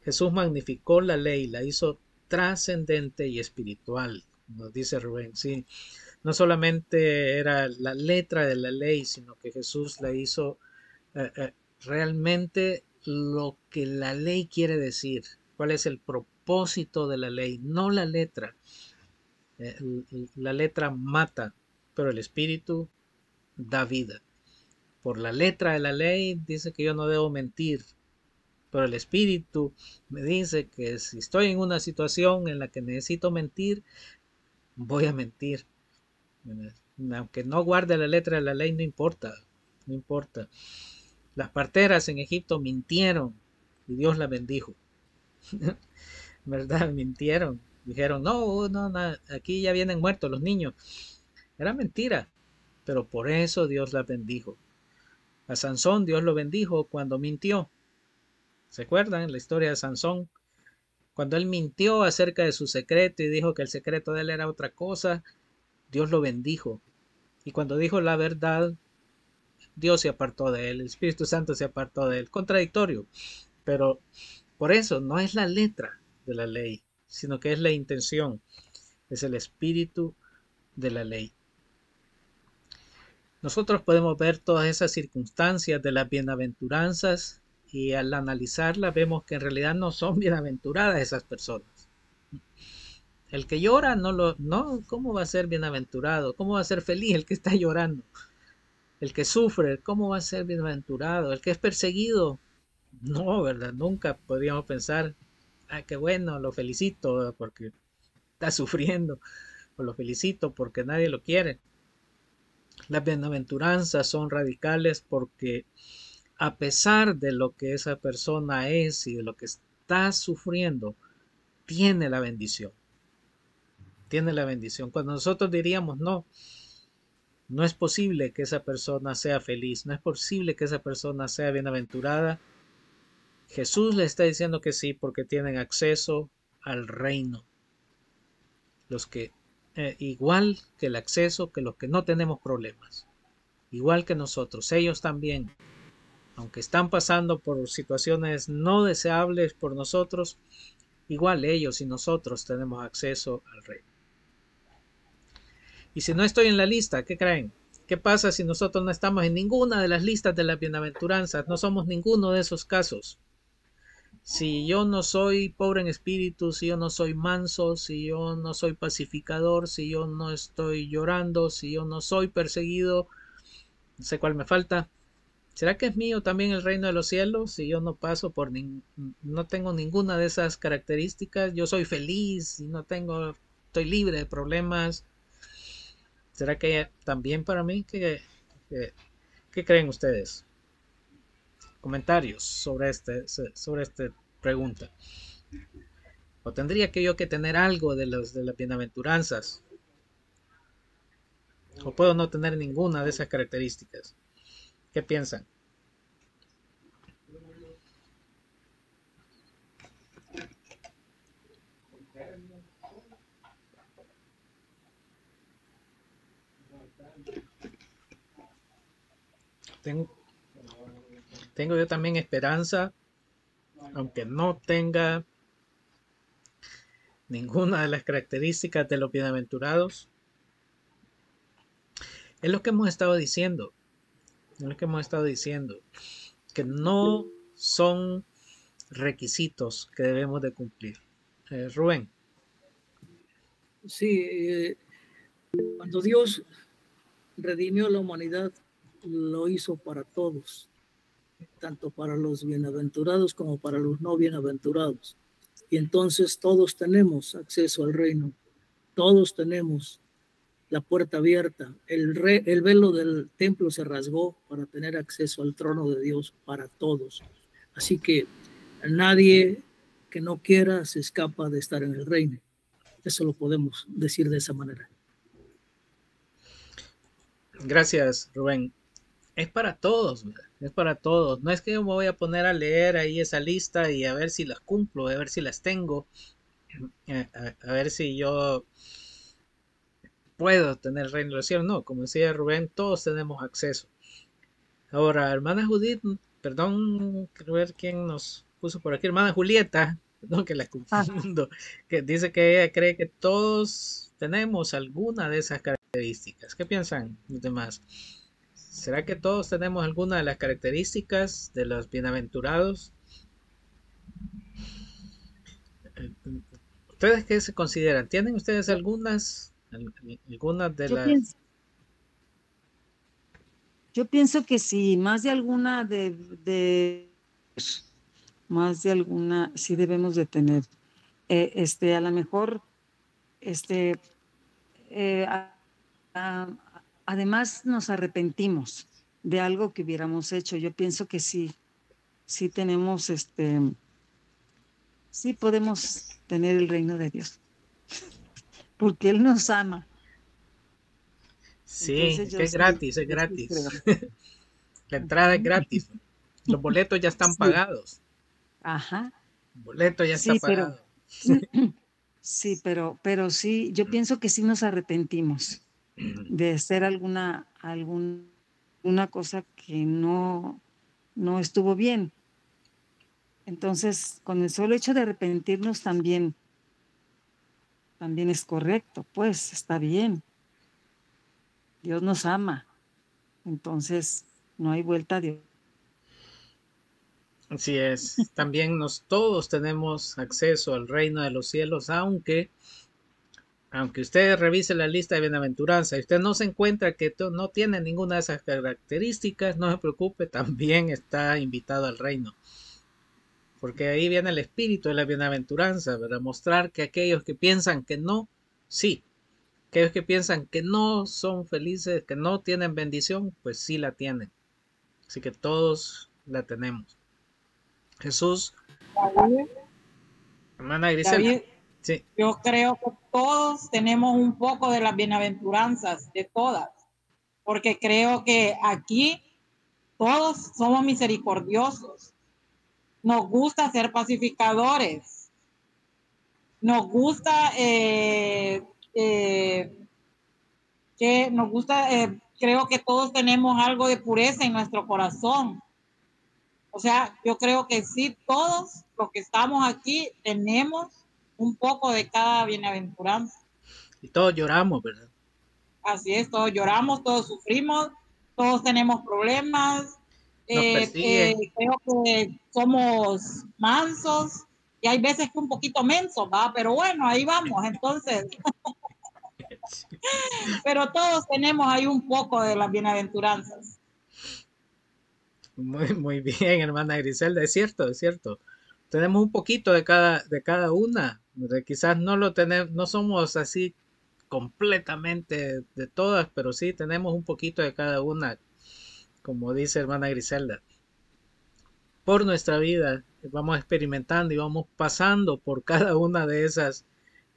Jesús magnificó la ley, la hizo trascendente y espiritual, nos dice Rubén, sí. No solamente era la letra de la ley, sino que Jesús la hizo realmente lo que la ley quiere decir. ¿Cuál es el propósito de la ley? No la letra. La letra mata, pero el espíritu da vida. Por la letra de la ley dice que yo no debo mentir, pero el espíritu me dice que si estoy en una situación en la que necesito mentir, voy a mentir. Aunque no guarde la letra de la ley, no importa, no importa. Las parteras en Egipto mintieron y Dios las bendijo. ¿Verdad? Mintieron. Dijeron, no, aquí ya vienen muertos los niños. Era mentira, pero por eso Dios las bendijo. A Sansón Dios lo bendijo cuando mintió. ¿Se acuerdan la historia de Sansón? Cuando él mintió acerca de su secreto y dijo que el secreto de él era otra cosa, Dios lo bendijo. Y cuando dijo la verdad, Dios se apartó de él. El Espíritu Santo se apartó de él. Contradictorio. Pero por eso no es la letra de la ley, sino que es la intención. Es el espíritu de la ley. Nosotros podemos ver todas esas circunstancias de las bienaventuranzas y al analizarlas vemos que en realidad no son bienaventuradas esas personas. El que llora, ¿cómo va a ser bienaventurado? ¿Cómo va a ser feliz el que está llorando? El que sufre, ¿cómo va a ser bienaventurado? El que es perseguido, no, ¿verdad? Nunca podríamos pensar, ah, qué bueno, lo felicito porque está sufriendo, o lo felicito porque nadie lo quiere. Las bienaventuranzas son radicales porque a pesar de lo que esa persona es y de lo que está sufriendo, tiene la bendición. Tiene la bendición. Cuando nosotros diríamos, no es posible que esa persona sea feliz, no es posible que esa persona sea bienaventurada, Jesús les está diciendo que sí, porque tienen acceso al reino. Los que, igual que el acceso, que los que no tenemos problemas. Igual que nosotros, ellos también. Aunque están pasando por situaciones no deseables por nosotros, igual ellos y nosotros tenemos acceso al reino. Y si no estoy en la lista, ¿qué creen? ¿Qué pasa si nosotros no estamos en ninguna de las listas de las bienaventuranzas? No somos ninguno de esos casos. Si yo no soy pobre en espíritu, si yo no soy manso, si yo no soy pacificador, si yo no estoy llorando, si yo no soy perseguido, no sé cuál me falta. ¿Será que es mío también el reino de los cielos? Si yo no paso por, no tengo ninguna de esas características, yo soy feliz, no tengo, estoy libre de problemas. ¿Será que también para mí? ¿Qué creen ustedes? Comentarios sobre, sobre esta pregunta. ¿O tendría que yo que tener algo de las bienaventuranzas? ¿O puedo no tener ninguna de esas características? ¿Qué piensan? Tengo yo también esperanza, aunque no tenga ninguna de las características de los bienaventurados. Es lo que hemos estado diciendo, que no son requisitos que debemos de cumplir. Rubén. Sí, cuando Dios redimió la humanidad, lo hizo para todos, tanto para los bienaventurados como para los no bienaventurados. Y entonces todos tenemos acceso al reino, todos tenemos la puerta abierta. El velo del templo se rasgó para tener acceso al trono de Dios para todos. Así que nadie que no quiera se escapa de estar en el reino. Eso lo podemos decir de esa manera. Gracias, Rubén. Es para todos, es para todos. No es que yo me voy a poner a leer ahí esa lista y a ver si las cumplo, a ver si las tengo, a ver si yo puedo tener el reino de los cielos. No, como decía Rubén, todos tenemos acceso. Ahora, hermana Judith, perdón, quiero ver quién nos puso por aquí, hermana Julieta, perdón que la confundo, que dice que ella cree que todos tenemos alguna de esas características. ¿Qué piensan los demás? ¿Será que todos tenemos alguna de las características de los bienaventurados? ¿Ustedes qué se consideran? ¿Tienen ustedes algunas de las...? Yo pienso que sí, más de alguna sí debemos de tener. A lo mejor, además nos arrepentimos de algo que hubiéramos hecho. Yo pienso que sí, tenemos, sí podemos tener el reino de Dios, porque Él nos ama. Sí, es gratis, es gratis. La entrada es gratis. Los boletos ya están pagados. Ajá. El boleto ya está pagado. Sí, pero sí, yo pienso que sí nos arrepentimos de hacer alguna cosa que no estuvo bien. Entonces, con el solo hecho de arrepentirnos también es correcto, pues está bien. Dios nos ama, entonces no hay vuelta a Dios. Así es, también todos tenemos acceso al reino de los cielos, aunque usted revise la lista de bienaventuranza y usted no se encuentra que no tiene ninguna de esas características, no se preocupe, también está invitado al reino. Porque ahí viene el espíritu de la bienaventuranza, ¿verdad? Mostrar que aquellos que piensan que no, sí. Aquellos que piensan que no son felices, que no tienen bendición, pues sí la tienen. Así que todos la tenemos. Jesús. David, hermana Griselda. David, sí. Yo creo que todos tenemos un poco de las bienaventuranzas, de todas, porque creo que aquí todos somos misericordiosos. Nos gusta ser pacificadores. Nos gusta creo que todos tenemos algo de pureza en nuestro corazón. O sea, yo creo que sí, todos los que estamos aquí tenemos un poco de cada bienaventuranza. Y todos lloramos, ¿verdad? Así es, todos lloramos, todos sufrimos, todos tenemos problemas. Creo que somos mansos y hay veces que un poquito mensos, ¿va? Pero bueno, ahí vamos, entonces. Pero todos tenemos ahí un poco de las bienaventuranzas. Muy bien, hermana Griselda, es cierto, es cierto. Tenemos un poquito de cada una. Quizás no somos así completamente de todas, pero sí tenemos un poquito de cada una, como dice hermana Griselda. Por nuestra vida vamos experimentando y vamos pasando por cada una de esas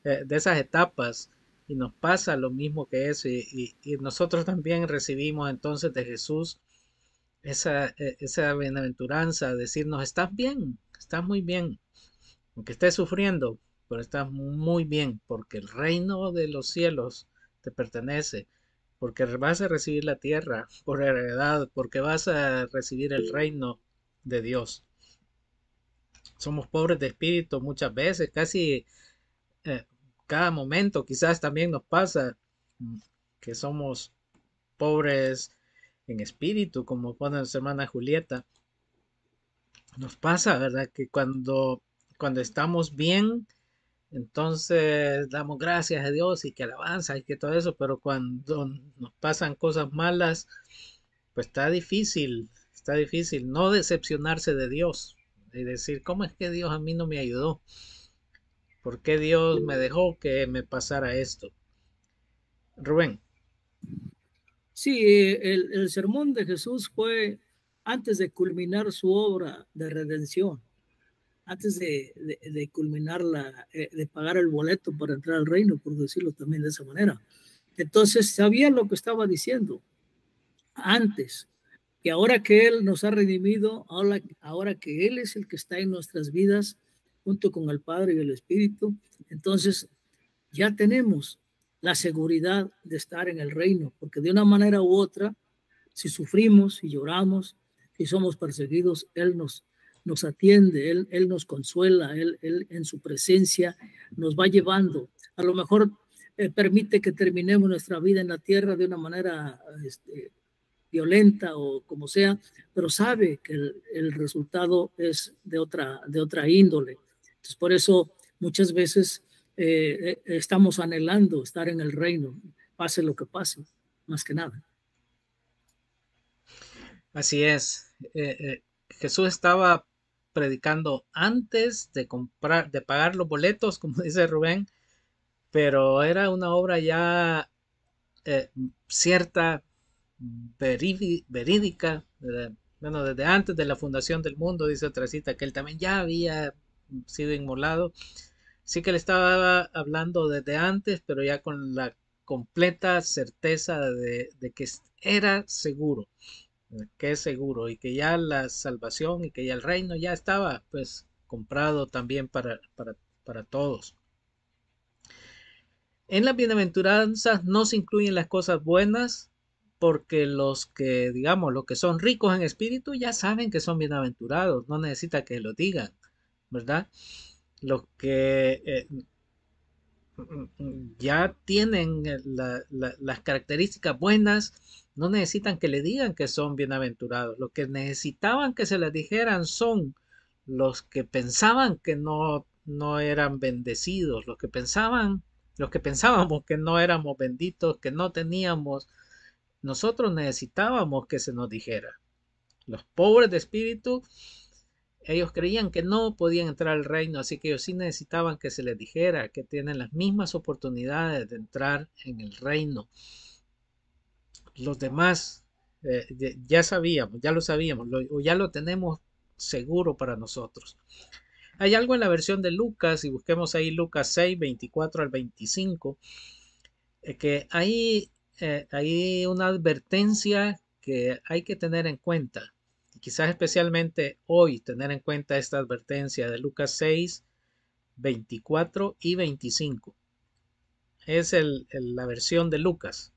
etapas, y nos pasa lo mismo que eso, y nosotros también recibimos entonces de Jesús esa bienaventuranza, decirnos: estás bien, estás muy bien, aunque estés sufriendo, pero estás muy bien, porque el reino de los cielos te pertenece, porque vas a recibir la tierra por heredad, porque vas a recibir el reino de Dios. Somos pobres de espíritu muchas veces, casi cada momento quizás también nos pasa que somos pobres en espíritu, como pone nuestra hermana Julieta. Nos pasa, ¿verdad?, que cuando estamos bien, entonces damos gracias a Dios y que alabanza y que todo eso, pero cuando nos pasan cosas malas, pues está difícil no decepcionarse de Dios y decir: ¿cómo es que Dios a mí no me ayudó? ¿Por qué Dios me dejó que me pasara esto? Rubén. Sí, el sermón de Jesús fue antes de culminar su obra de redención. Antes de culminarla, de pagar el boleto para entrar al reino, por decirlo también de esa manera. Entonces sabía lo que estaba diciendo antes. Y ahora que Él nos ha redimido, ahora que Él es el que está en nuestras vidas, junto con el Padre y el Espíritu, entonces ya tenemos la seguridad de estar en el reino. Porque de una manera u otra, si sufrimos, si lloramos, si somos perseguidos, Él nos atiende, Él nos consuela, Él en su presencia nos va llevando. A lo mejor permite que terminemos nuestra vida en la tierra de una manera violenta o como sea, pero sabe que el resultado es de otra índole. Entonces, por eso muchas veces estamos anhelando estar en el reino, pase lo que pase, más que nada. Así es. Jesús estaba predicando antes de pagar los boletos, como dice Rubén, pero era una obra ya cierta, verídica, bueno, desde antes de la fundación del mundo, dice otra cita, que él también ya había sido inmolado. Sí que le estaba hablando desde antes, pero ya con la completa certeza de que era seguro, que es seguro, y que ya la salvación y que ya el reino ya estaba pues comprado también para todos. En las bienaventuranzas no se incluyen las cosas buenas, porque los que son ricos en espíritu ya saben que son bienaventurados, no necesita que lo digan, ¿verdad? Los que ya tienen las características buenas, no necesitan que le digan que son bienaventurados. Los que necesitaban que se les dijeran son los que pensaban que no eran bendecidos, los que pensábamos que no éramos benditos, que no teníamos. Nosotros necesitábamos que se nos dijera. Los pobres de espíritu, ellos creían que no podían entrar al reino, así que ellos sí necesitaban que se les dijera que tienen las mismas oportunidades de entrar en el reino. Los demás ya lo sabíamos, ya lo tenemos seguro para nosotros. Hay algo en la versión de Lucas, y busquemos ahí Lucas 6, 24 al 25, que hay una advertencia que hay que tener en cuenta, quizás especialmente hoy tener en cuenta esta advertencia de Lucas 6, 24 y 25. Es la versión de Lucas.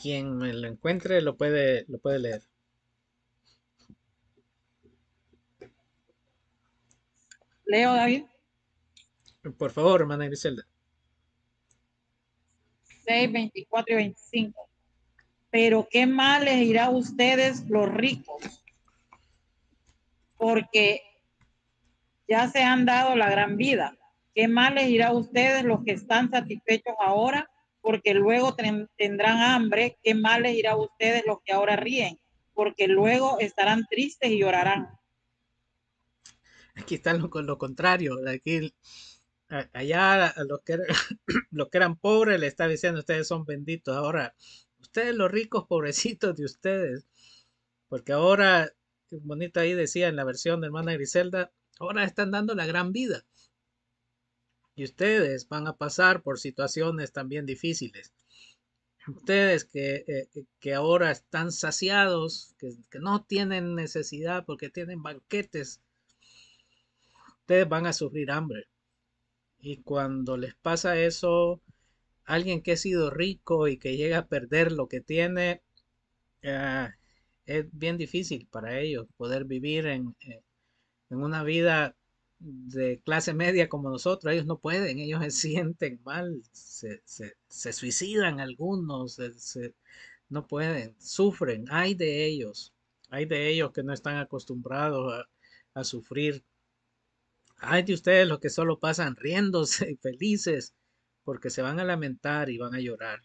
Quien me lo encuentre lo puede leer. Leo, David. Por favor, hermana Griselda. 6, 24 y 25. Pero qué mal les irá a ustedes los ricos, porque ya se han dado la gran vida. Qué mal les irá a ustedes los que están satisfechos ahora, porque luego tendrán hambre. Qué mal les irá a ustedes los que ahora ríen, porque luego estarán tristes y llorarán. Aquí está lo contrario. Aquí, allá a los que eran pobres le está diciendo ustedes son benditos. Ahora ustedes los ricos, pobrecitos de ustedes, porque ahora, bonito ahí decía en la versión de hermana Griselda, ahora están dando la gran vida. Y ustedes van a pasar por situaciones también difíciles. Ustedes que ahora están saciados, que no tienen necesidad porque tienen banquetes, ustedes van a sufrir hambre. Y cuando les pasa eso, alguien que ha sido rico y que llega a perder lo que tiene, es bien difícil para ellos poder vivir en una vida de clase media como nosotros. Ellos no pueden, ellos se sienten mal, se suicidan algunos, no pueden, sufren. Hay de ellos que no están acostumbrados a sufrir. Hay de ustedes los que solo pasan riéndose y felices, porque se van a lamentar y van a llorar.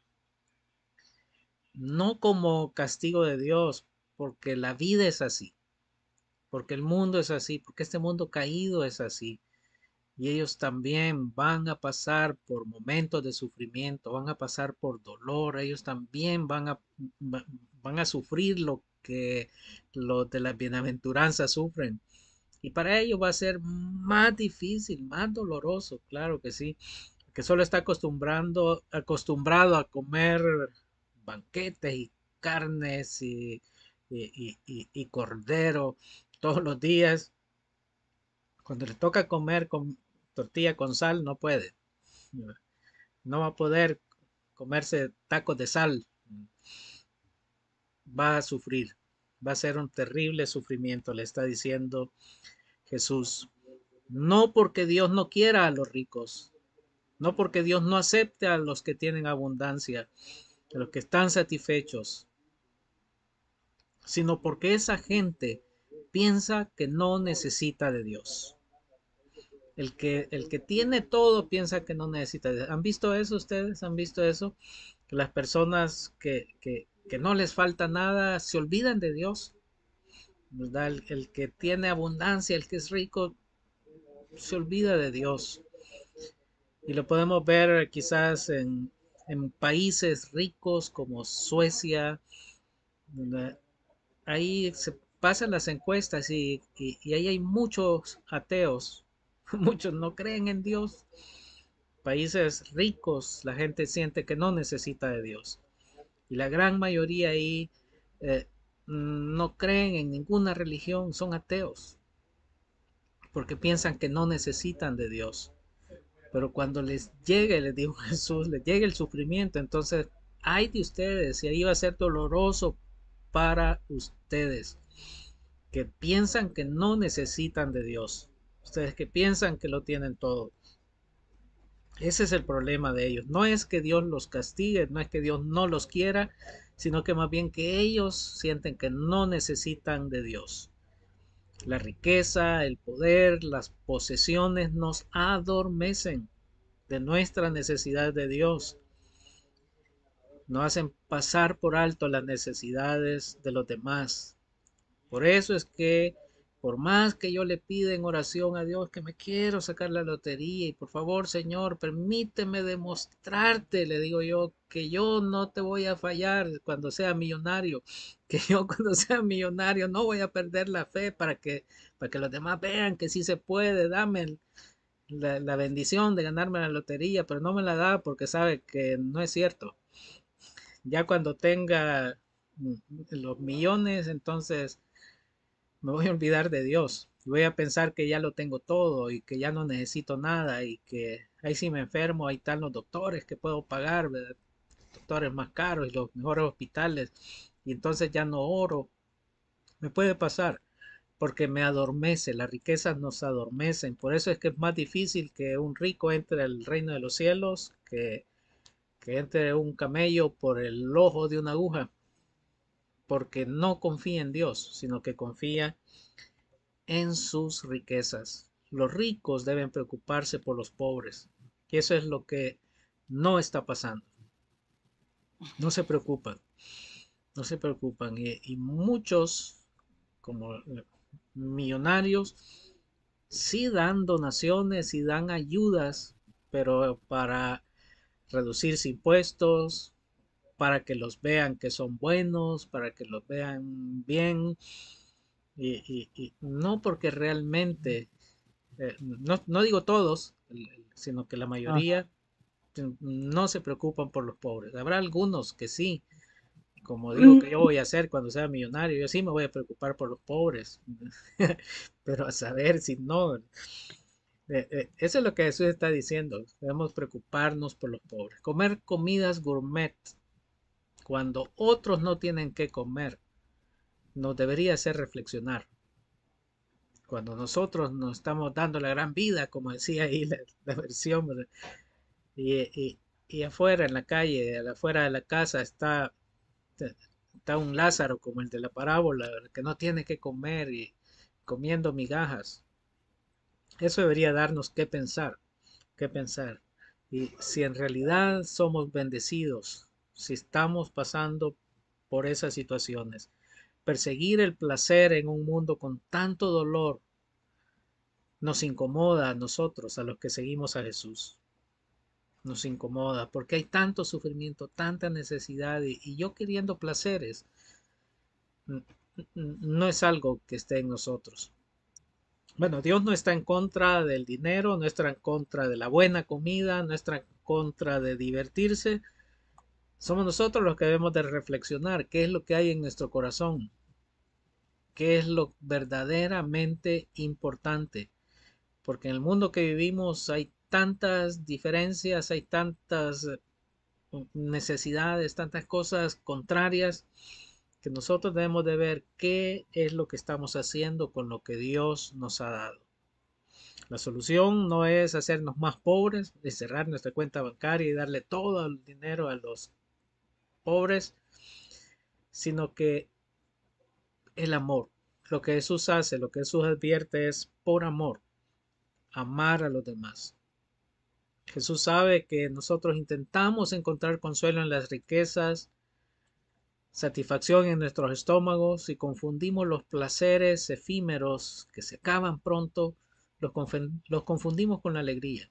No como castigo de Dios, porque la vida es así, porque el mundo es así, porque este mundo caído es así. Y ellos también van a pasar por momentos de sufrimiento, van a pasar por dolor. Ellos también van a sufrir lo que los de las bienaventuranzas sufren. Y para ellos va a ser más difícil, más doloroso, claro que sí. Que solo está acostumbrado a comer banquetes y carnes y cordero todos los días. Cuando le toca comer con tortilla con sal, no puede. No va a poder comerse tacos de sal. Va a sufrir. Va a ser un terrible sufrimiento, le está diciendo Jesús. No porque Dios no quiera a los ricos. No porque Dios no acepte a los que tienen abundancia, a los que están satisfechos, sino porque esa gente piensa que no necesita de Dios. El que tiene todo piensa que no necesita de Dios. ¿Han visto eso ustedes? ¿Han visto eso? Que las personas que no les falta nada se olvidan de Dios, ¿verdad? El que tiene abundancia, el que es rico, se olvida de Dios. Y lo podemos ver quizás en países ricos como Suecia. Ahí se pasan las encuestas y ahí hay muchos ateos. Muchos no creen en Dios. Países ricos, la gente siente que no necesita de Dios. Y la gran mayoría ahí no creen en ninguna religión, son ateos. Porque piensan que no necesitan de Dios. Pero cuando les llegue, les dijo Jesús, les llegue el sufrimiento, entonces ay de ustedes, y ahí va a ser doloroso para ustedes, que piensan que no necesitan de Dios, ustedes que piensan que lo tienen todo. Ese es el problema de ellos. No es que Dios los castigue, no es que Dios no los quiera, sino que más bien que ellos sienten que no necesitan de Dios. La riqueza, el poder, las posesiones nos adormecen de nuestra necesidad de Dios. Nos hacen pasar por alto las necesidades de los demás. Por eso es que, por más que yo le pida en oración a Dios que me quiero sacar la lotería y por favor, Señor, permíteme demostrarte, le digo yo, que yo no te voy a fallar cuando sea millonario, que yo cuando sea millonario no voy a perder la fe para que los demás vean que sí se puede. Dame la bendición de ganarme la lotería, pero no me la da porque sabe que no es cierto. Ya cuando tenga los millones, entonces me voy a olvidar de Dios. Voy a pensar que ya lo tengo todo y que ya no necesito nada y que ahí sí me enfermo, ahí están los doctores que puedo pagar, ¿verdad? Doctores más caros y los mejores hospitales, y entonces ya no oro. Me puede pasar porque me adormece, las riquezas nos adormecen. Por eso es que es más difícil que un rico entre al reino de los cielos que entre un camello por el ojo de una aguja, porque no confía en Dios, sino que confía en sus riquezas. Los ricos deben preocuparse por los pobres, y eso es lo que no está pasando. No se preocupan, no se preocupan, y muchos como millonarios sí dan donaciones y dan ayudas, pero para reducirse impuestos, para que los vean que son buenos, para que los vean bien, y no porque realmente, no digo todos, sino que la mayoría. Ajá. No se preocupan por los pobres. Habrá algunos que sí, como digo que yo voy a hacer cuando sea millonario, yo sí me voy a preocupar por los pobres, pero a saber si no. Eso es lo que Jesús está diciendo, debemos preocuparnos por los pobres, comer comidas gourmet cuando otros no tienen que comer, nos debería hacer reflexionar. Cuando nosotros nos estamos dando la gran vida, como decía ahí la versión, y afuera en la calle, afuera de la casa está un Lázaro como el de la parábola, que no tiene que comer y comiendo migajas. Eso debería darnos que pensar, y si en realidad somos bendecidos, si estamos pasando por esas situaciones. Perseguir el placer en un mundo con tanto dolor nos incomoda a nosotros, a los que seguimos a Jesús. Nos incomoda porque hay tanto sufrimiento, tanta necesidad, y yo queriendo placeres no es algo que esté en nosotros. Bueno, Dios no está en contra del dinero, no está en contra de la buena comida, no está en contra de divertirse. Somos nosotros los que debemos de reflexionar qué es lo que hay en nuestro corazón, qué es lo verdaderamente importante, porque en el mundo que vivimos hay tantas diferencias, hay tantas necesidades, tantas cosas contrarias, que nosotros debemos de ver qué es lo que estamos haciendo con lo que Dios nos ha dado. La solución no es hacernos más pobres, es cerrar nuestra cuenta bancaria y darle todo el dinero a los pobres, sino que el amor, lo que Jesús hace, lo que Jesús advierte es por amor, amar a los demás. Jesús sabe que nosotros intentamos encontrar consuelo en las riquezas, satisfacción en nuestros estómagos, y confundimos los placeres efímeros que se acaban pronto, los confundimos con la alegría.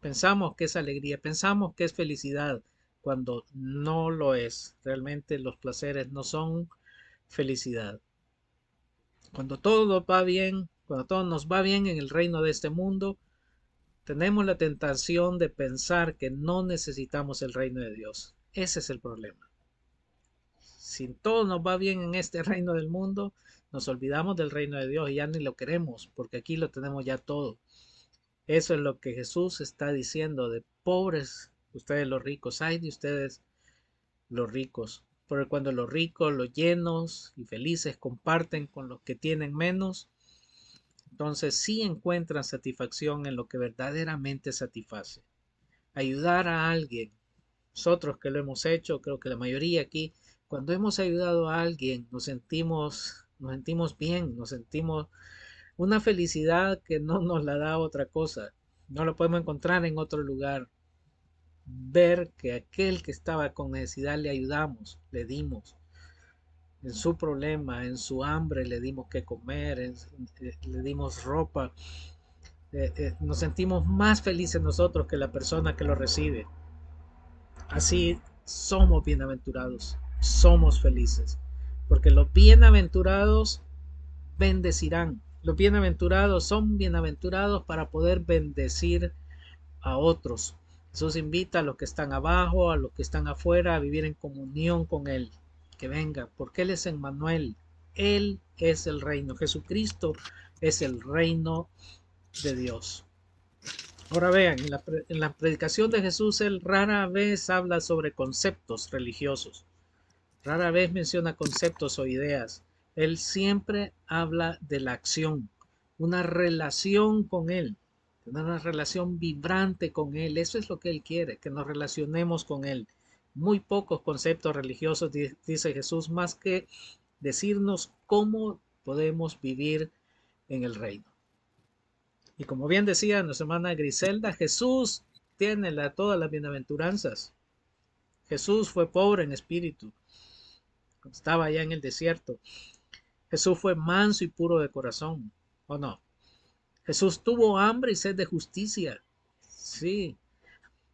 Pensamos que es alegría, pensamos que es felicidad, cuando no lo es. Realmente los placeres no son felicidad. Cuando todo va bien, cuando todo nos va bien en el reino de este mundo, tenemos la tentación de pensar que no necesitamos el reino de Dios. Ese es el problema. Si todo nos va bien en este reino del mundo, nos olvidamos del reino de Dios y ya ni lo queremos, porque aquí lo tenemos ya todo. Eso es lo que Jesús está diciendo de pobres ustedes los ricos. Ay de ustedes los ricos, porque cuando los ricos, los llenos y felices comparten con los que tienen menos, entonces sí encuentran satisfacción en lo que verdaderamente satisface. Ayudar a alguien. Nosotros que lo hemos hecho, creo que la mayoría aquí, cuando hemos ayudado a alguien nos sentimos bien, nos sentimos una felicidad que no nos la da otra cosa. No lo podemos encontrar en otro lugar. Ver que aquel que estaba con necesidad le ayudamos, le dimos. En su problema, en su hambre, le dimos que comer, le dimos ropa. Nos sentimos más felices nosotros que la persona que lo recibe. Así somos bienaventurados, somos felices. Porque los bienaventurados bendecirán, Los bienaventurados son bienaventurados para poder bendecir a otros. Jesús invita a los que están abajo, a los que están afuera, a vivir en comunión con Él. Que venga, porque Él es Emmanuel. Él es el reino. Jesucristo es el reino de Dios. Ahora vean, en la predicación de Jesús, Él rara vez habla sobre conceptos religiosos. Rara vez menciona conceptos o ideas. Él siempre habla de la acción, una relación con Él, tener una relación vibrante con Él. Eso es lo que Él quiere, que nos relacionemos con Él. Muy pocos conceptos religiosos, dice Jesús, más que decirnos cómo podemos vivir en el reino. Y como bien decía nuestra hermana Griselda, Jesús tiene todas las bienaventuranzas. Jesús fue pobre en espíritu, estaba allá en el desierto. Jesús fue manso y puro de corazón, ¿o no? Jesús tuvo hambre y sed de justicia, sí.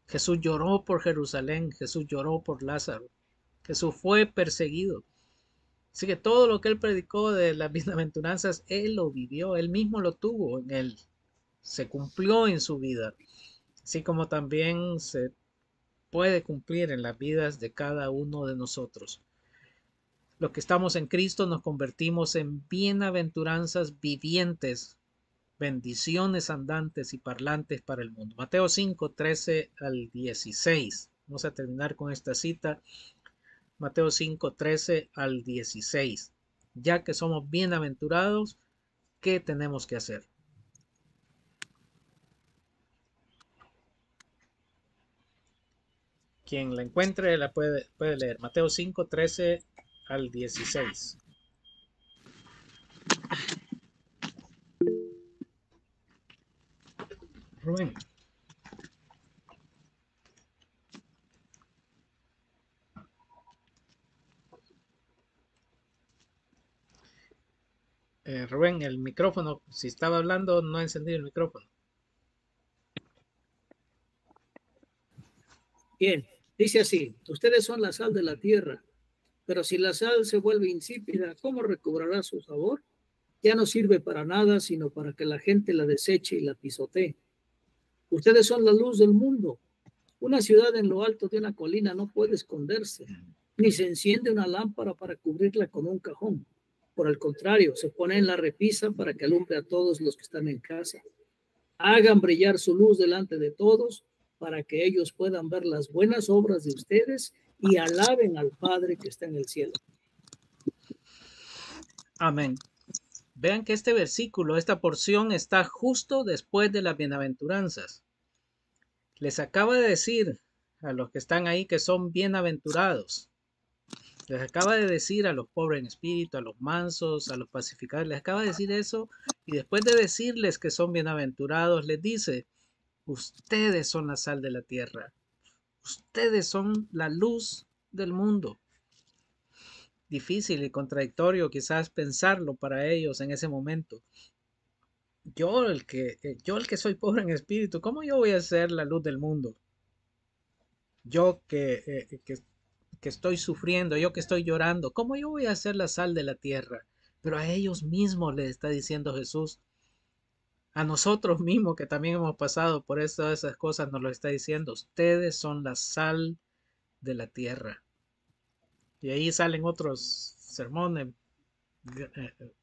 Jesús lloró por Jerusalén, Jesús lloró por Lázaro, Jesús fue perseguido. Así que todo lo que Él predicó de las bienaventuranzas, Él lo vivió, Él mismo lo tuvo en Él. Se cumplió en su vida, así como también se puede cumplir en las vidas de cada uno de nosotros. Los que estamos en Cristo nos convertimos en bienaventuranzas vivientes, bendiciones andantes y parlantes para el mundo. Mateo 5, 13 al 16. Vamos a terminar con esta cita. Mateo 5, 13 al 16. Ya que somos bienaventurados, ¿qué tenemos que hacer? Quien la encuentre la puede leer. Mateo 5, 13 al 16. Rubén. Rubén, el micrófono, si estaba hablando, no ha encendido el micrófono. Bien, dice así: ustedes son la sal de la tierra, pero si la sal se vuelve insípida, ¿cómo recobrará su sabor? Ya no sirve para nada, sino para que la gente la deseche y la pisotee. Ustedes son la luz del mundo. Una ciudad en lo alto de una colina no puede esconderse, ni se enciende una lámpara para cubrirla con un cajón. Por el contrario, se pone en la repisa para que alumbre a todos los que están en casa. Hagan brillar su luz delante de todos, para que ellos puedan ver las buenas obras de ustedes y alaben al Padre que está en el cielo. Amén. Vean que este versículo, esta porción, está justo después de las bienaventuranzas. Les acaba de decir a los que están ahí que son bienaventurados. Les acaba de decir a los pobres en espíritu, a los mansos, a los pacificadores. Les acaba de decir eso, y después de decirles que son bienaventurados, les dice: ustedes son la sal de la tierra. Ustedes son la luz del mundo. Difícil y contradictorio quizás pensarlo para ellos en ese momento. Yo el que soy pobre en espíritu, ¿cómo yo voy a ser la luz del mundo? Yo que estoy sufriendo, yo que estoy llorando, ¿cómo yo voy a ser la sal de la tierra? Pero a ellos mismos les está diciendo Jesús. A nosotros mismos, que también hemos pasado por esas cosas, nos lo está diciendo. Ustedes son la sal de la tierra. Y ahí salen otros sermones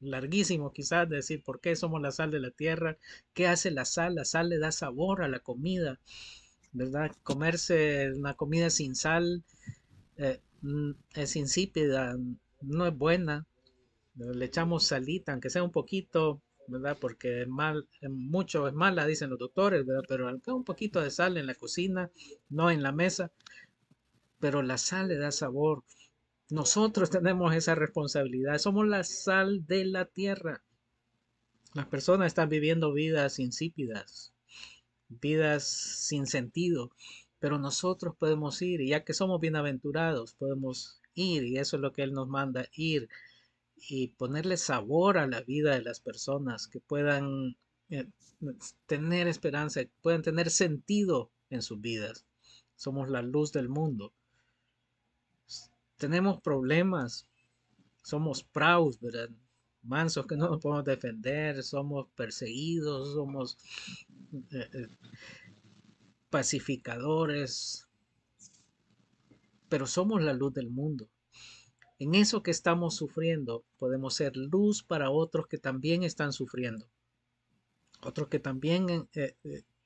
larguísimos, quizás, de decir por qué somos la sal de la tierra. ¿Qué hace la sal? La sal le da sabor a la comida, ¿verdad? Comerse una comida sin sal es insípida, no es buena. Le echamos salita, aunque sea un poquito, ¿verdad? Porque mucho es mala, dicen los doctores, ¿verdad? Pero un poquito de sal en la cocina, no en la mesa, pero la sal le da sabor. Nosotros tenemos esa responsabilidad, somos la sal de la tierra. Las personas están viviendo vidas insípidas, vidas sin sentido, pero nosotros podemos ir, y ya que somos bienaventurados, podemos ir, y eso es lo que Él nos manda, ir y ponerle sabor a la vida de las personas, que puedan tener esperanza, que puedan tener sentido en sus vidas. Somos la luz del mundo. Tenemos problemas, somos praus, ¿verdad? mansos, que no nos podemos defender, somos perseguidos, somos pacificadores, pero somos la luz del mundo. En eso que estamos sufriendo, podemos ser luz para otros que también están sufriendo, otros que también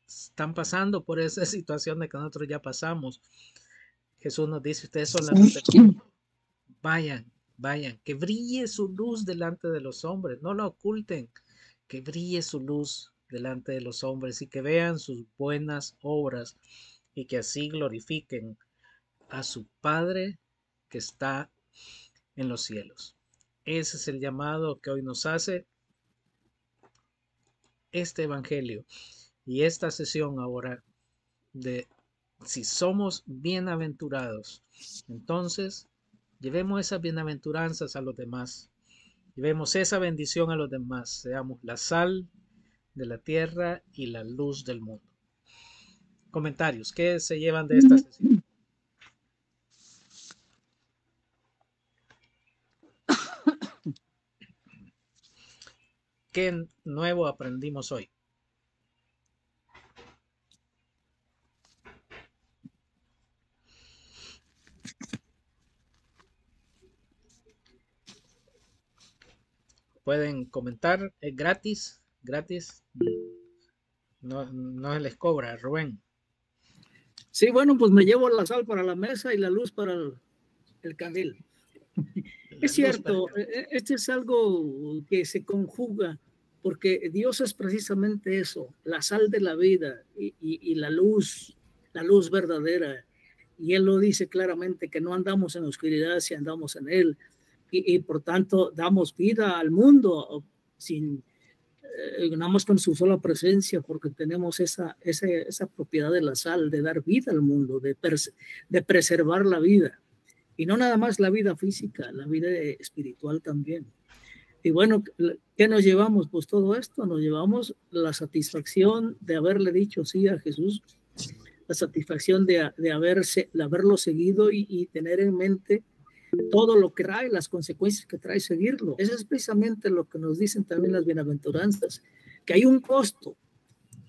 están pasando por esa situación de que nosotros ya pasamos. Jesús nos dice, ustedes son la luz del mundo. Vayan, vayan, que brille su luz delante de los hombres, no la oculten, que brille su luz delante de los hombres y que vean sus buenas obras y que así glorifiquen a su Padre que está en los cielos. Ese es el llamado que hoy nos hace este evangelio y esta sesión ahora de si somos bienaventurados. Entonces llevemos esas bienaventuranzas a los demás, llevemos esa bendición a los demás, seamos la sal de la tierra y la luz del mundo. Comentarios, ¿qué se llevan de esta sesión? ¿Qué nuevo aprendimos hoy? Pueden comentar, es gratis, gratis, no se les cobra, Rubén. Sí, bueno, pues me llevo la sal para la mesa y la luz para el candil. Es cierto, este es algo que se conjuga porque Dios es precisamente eso, la sal de la vida y la luz verdadera. Y Él lo dice claramente, que no andamos en oscuridad si andamos en Él. Y por tanto damos vida al mundo, sin ganamos con su sola presencia, porque tenemos esa propiedad de la sal, de dar vida al mundo, de preservar la vida. Y no nada más la vida física, la vida espiritual también. Y bueno, ¿qué nos llevamos? Pues todo esto, nos llevamos la satisfacción de haberle dicho sí a Jesús, la satisfacción de haberlo seguido y tener en mente todo lo que trae, las consecuencias que trae seguirlo. Eso es precisamente lo que nos dicen también las bienaventuranzas, que hay un costo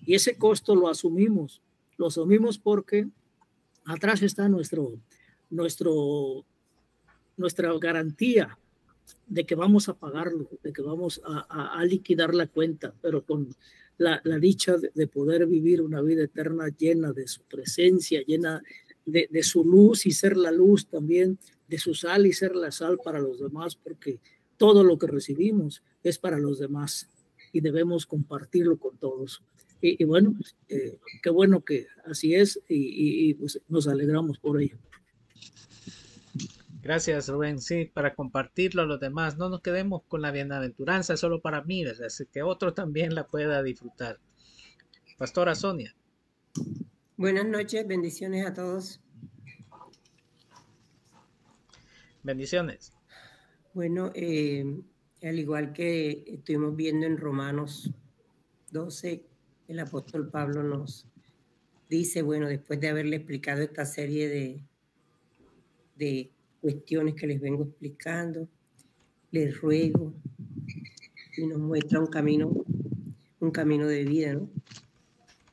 y ese costo lo asumimos. Lo asumimos porque atrás está nuestra garantía de que vamos a pagarlo, de que vamos a liquidar la cuenta, pero con la dicha de poder vivir una vida eterna llena de su presencia, llena de su luz y ser la luz también, de su sal y ser la sal para los demás, porque todo lo que recibimos es para los demás y debemos compartirlo con todos. Y bueno, qué bueno que así es y pues nos alegramos por ello. Gracias, Rubén. Sí, para compartirlo a los demás. No nos quedemos con la bienaventuranza solo para mí, ¿verdad? Así que otro también la pueda disfrutar. Pastora Sonia. Buenas noches, bendiciones a todos. Bendiciones. Bueno, al igual que estuvimos viendo en Romanos 12, el apóstol Pablo nos dice, bueno, después de haberle explicado esta serie de cuestiones que les vengo explicando, les ruego, y nos muestra un camino de vida, ¿no?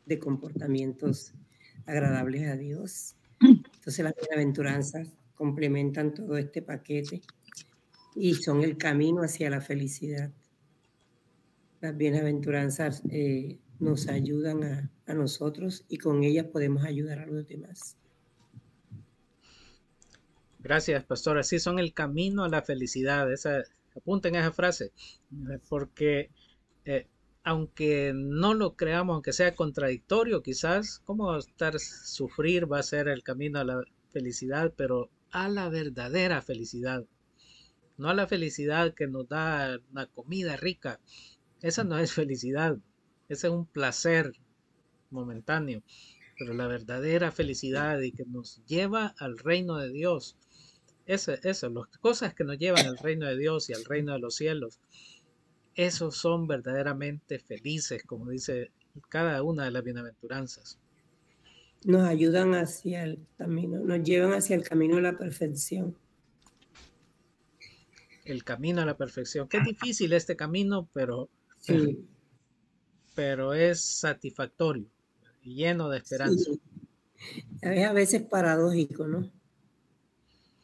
De comportamientos agradables a Dios. Entonces las bienaventuranzas complementan todo este paquete y son el camino hacia la felicidad. Las bienaventuranzas nos ayudan a nosotros y con ellas podemos ayudar a los demás. Gracias, pastora. Sí, son el camino a la felicidad. Apunten esa frase, porque aunque no lo creamos, aunque sea contradictorio quizás, cómo estar sufrir va a ser el camino a la felicidad, pero a la verdadera felicidad. No a la felicidad que nos da una comida rica. Esa no es felicidad. Ese es un placer momentáneo. Pero la verdadera felicidad y que nos lleva al reino de Dios. Esas, las cosas que nos llevan al reino de Dios y al reino de los cielos, esos son verdaderamente felices, como dice cada una de las bienaventuranzas. Nos ayudan hacia el camino, nos llevan hacia el camino de la perfección. el camino a la perfección. Qué difícil este camino, pero es satisfactorio, lleno de esperanza. Sí. Es a veces paradójico, ¿no?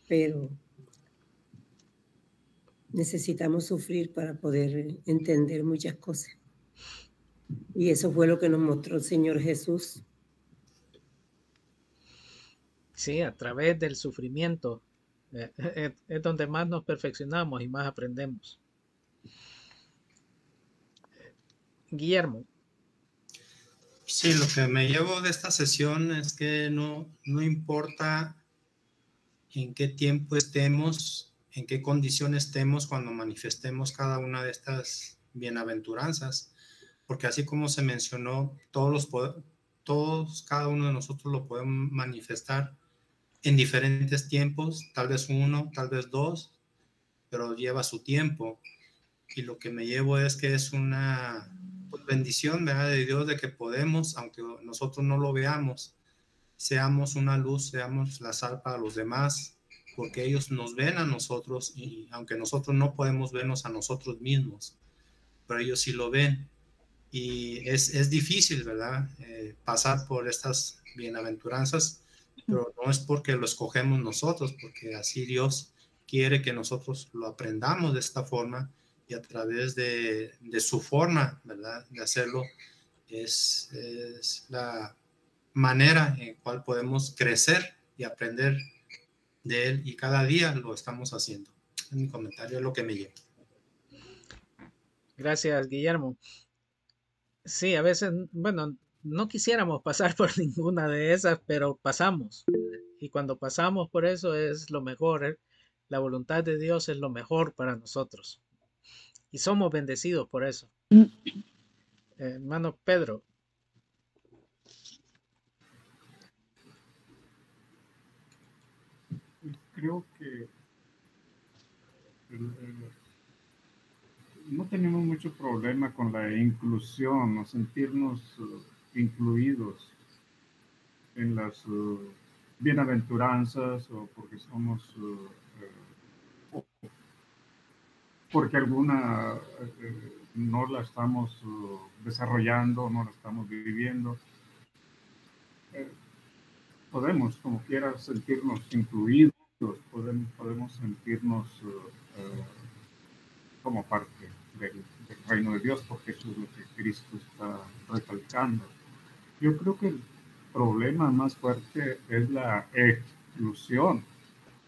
Pero necesitamos sufrir para poder entender muchas cosas. Y eso fue lo que nos mostró el Señor Jesús. Sí, a través del sufrimiento es donde más nos perfeccionamos y más aprendemos. Guillermo. Sí, lo que me llevo de esta sesión es que no importa en qué tiempo estemos, en qué condición estemos cuando manifestemos cada una de estas bienaventuranzas, porque así como se mencionó, cada uno de nosotros lo podemos manifestar en diferentes tiempos, tal vez uno, tal vez dos, pero lleva su tiempo. Y lo que me llevo es que es una bendición, ¿verdad?, de Dios, de que podemos, aunque nosotros no lo veamos, seamos una luz, seamos la sal para los demás, porque ellos nos ven a nosotros, y aunque nosotros no podemos vernos a nosotros mismos, pero ellos sí lo ven. Y es difícil, ¿verdad?, pasar por estas bienaventuranzas, pero no es porque lo escogemos nosotros, porque así Dios quiere que nosotros lo aprendamos de esta forma, y a través de su forma, ¿verdad?, de hacerlo, es la manera en cual podemos crecer y aprender de él, y cada día lo estamos haciendo. En mi comentario es lo que me lleva. Gracias, Guillermo. Sí, a veces, bueno, no quisiéramos pasar por ninguna de esas, pero pasamos, y cuando pasamos por eso es lo mejor, ¿eh? La voluntad de Dios es lo mejor para nosotros. Y somos bendecidos por eso. Hermano Pedro. Creo que no tenemos mucho problema con la inclusión, o sentirnos incluidos en las bienaventuranzas, o porque somos... porque alguna no la estamos desarrollando, no la estamos viviendo. Podemos, como quiera, sentirnos incluidos, podemos sentirnos como parte del reino de Dios, porque eso es lo que Cristo está recalcando. Yo creo que el problema más fuerte es la exclusión.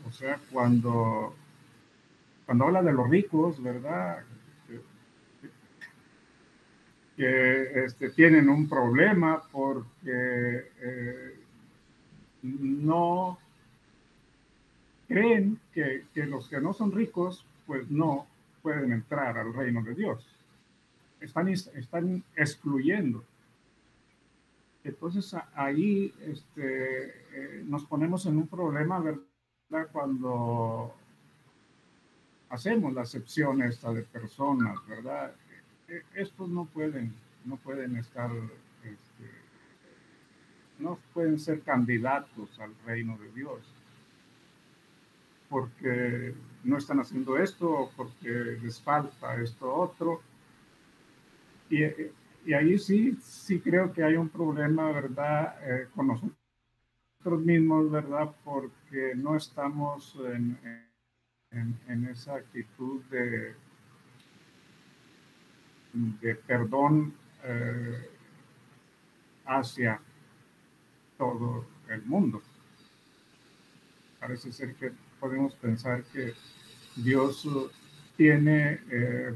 O sea, cuando habla de los ricos, ¿verdad?, que tienen un problema porque no creen que los que no son ricos, pues no pueden entrar al reino de Dios. Están excluyendo. Entonces ahí nos ponemos en un problema, ¿verdad?, cuando hacemos la acepción esta de personas, ¿verdad? Estos no pueden estar, no pueden ser candidatos al reino de Dios, porque no están haciendo esto, porque les falta esto otro. Y ahí sí creo que hay un problema, ¿verdad?, con nosotros mismos, ¿verdad?, porque no estamos en esa actitud de perdón hacia todo el mundo. Parece ser que podemos pensar que Dios tiene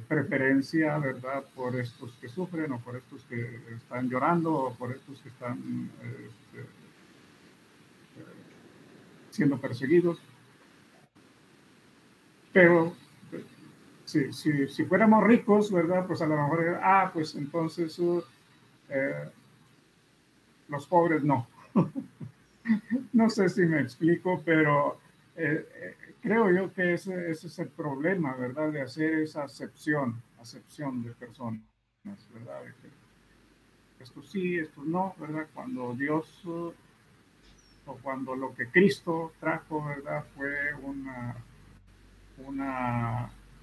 preferencia, ¿verdad?, por estos que sufren, o por estos que están llorando, o por estos que están siendo perseguidos. Pero si fuéramos ricos, ¿verdad?, pues a lo mejor, pues entonces los pobres no. No sé si me explico, pero creo yo que ese es el problema, ¿verdad?, de hacer esa acepción de personas, ¿verdad? De que estos sí, estos no, ¿verdad? Cuando Dios, o cuando lo que Cristo trajo, ¿verdad?, fue una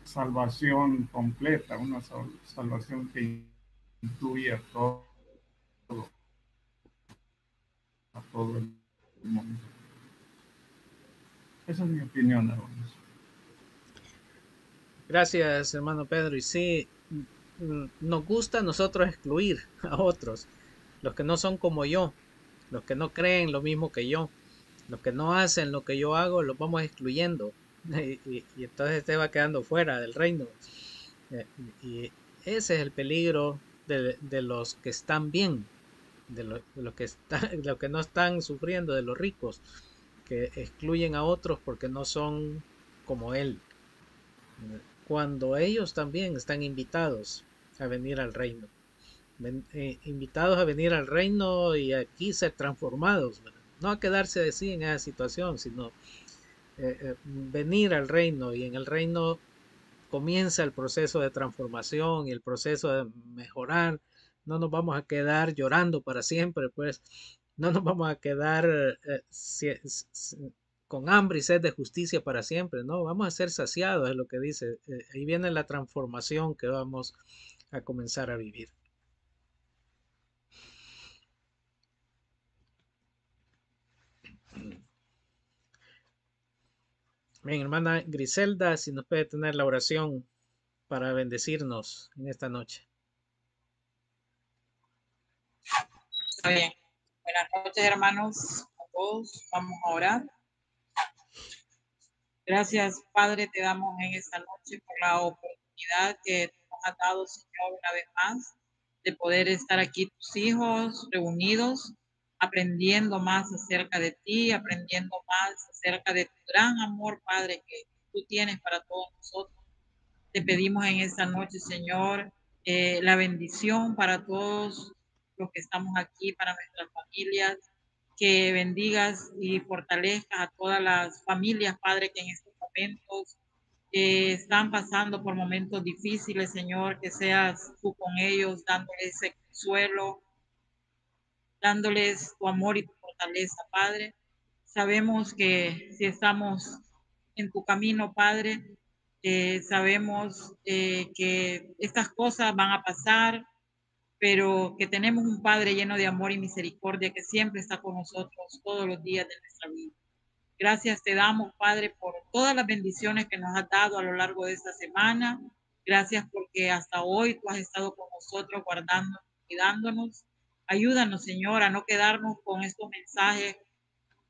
salvación completa, una salvación que incluye a todo el mundo. Esa es mi opinión, hermanos. Gracias, hermano Pedro. Y sí, nos gusta a nosotros excluir a otros, los que no son como yo, los que no creen lo mismo que yo, los que no hacen lo que yo hago, los vamos excluyendo. Y entonces te va quedando fuera del reino. Y ese es el peligro de los que están bien, de los que no están sufriendo, de los ricos, que excluyen a otros porque no son como él, cuando ellos también están invitados a venir al reino, invitados a venir al reino y aquí ser transformados, no a quedarse así en esa situación, sino venir al reino, y en el reino comienza el proceso de transformación y el proceso de mejorar. No nos vamos a quedar llorando para siempre, pues no nos vamos a quedar con hambre y sed de justicia para siempre, no, vamos a ser saciados, es lo que dice. Ahí viene la transformación que vamos a comenzar a vivir. Bien, hermana Griselda, si nos puede tener la oración para bendecirnos en esta noche. Muy bien. Buenas noches, hermanos, a todos. Vamos a orar. Gracias, Padre, te damos en esta noche por la oportunidad que nos has dado, Señor, una vez más, de poder estar aquí tus hijos reunidos, aprendiendo más acerca de ti, aprendiendo más acerca de tu gran amor, Padre, que tú tienes para todos nosotros. Te pedimos en esta noche, Señor, la bendición para todos los que estamos aquí, para nuestras familias, que bendigas y fortalezcas a todas las familias, Padre, que en estos momentos están pasando por momentos difíciles, Señor, que seas tú con ellos, dándoles ese consuelo, dándoles tu amor y tu fortaleza, Padre. Sabemos que si estamos en tu camino, Padre, sabemos que estas cosas van a pasar, pero que tenemos un Padre lleno de amor y misericordia que siempre está con nosotros todos los días de nuestra vida. Gracias te damos, Padre, por todas las bendiciones que nos has dado a lo largo de esta semana. Gracias porque hasta hoy tú has estado con nosotros, guardándonos, cuidándonos. Ayúdanos, Señor, a no quedarnos con estos mensajes.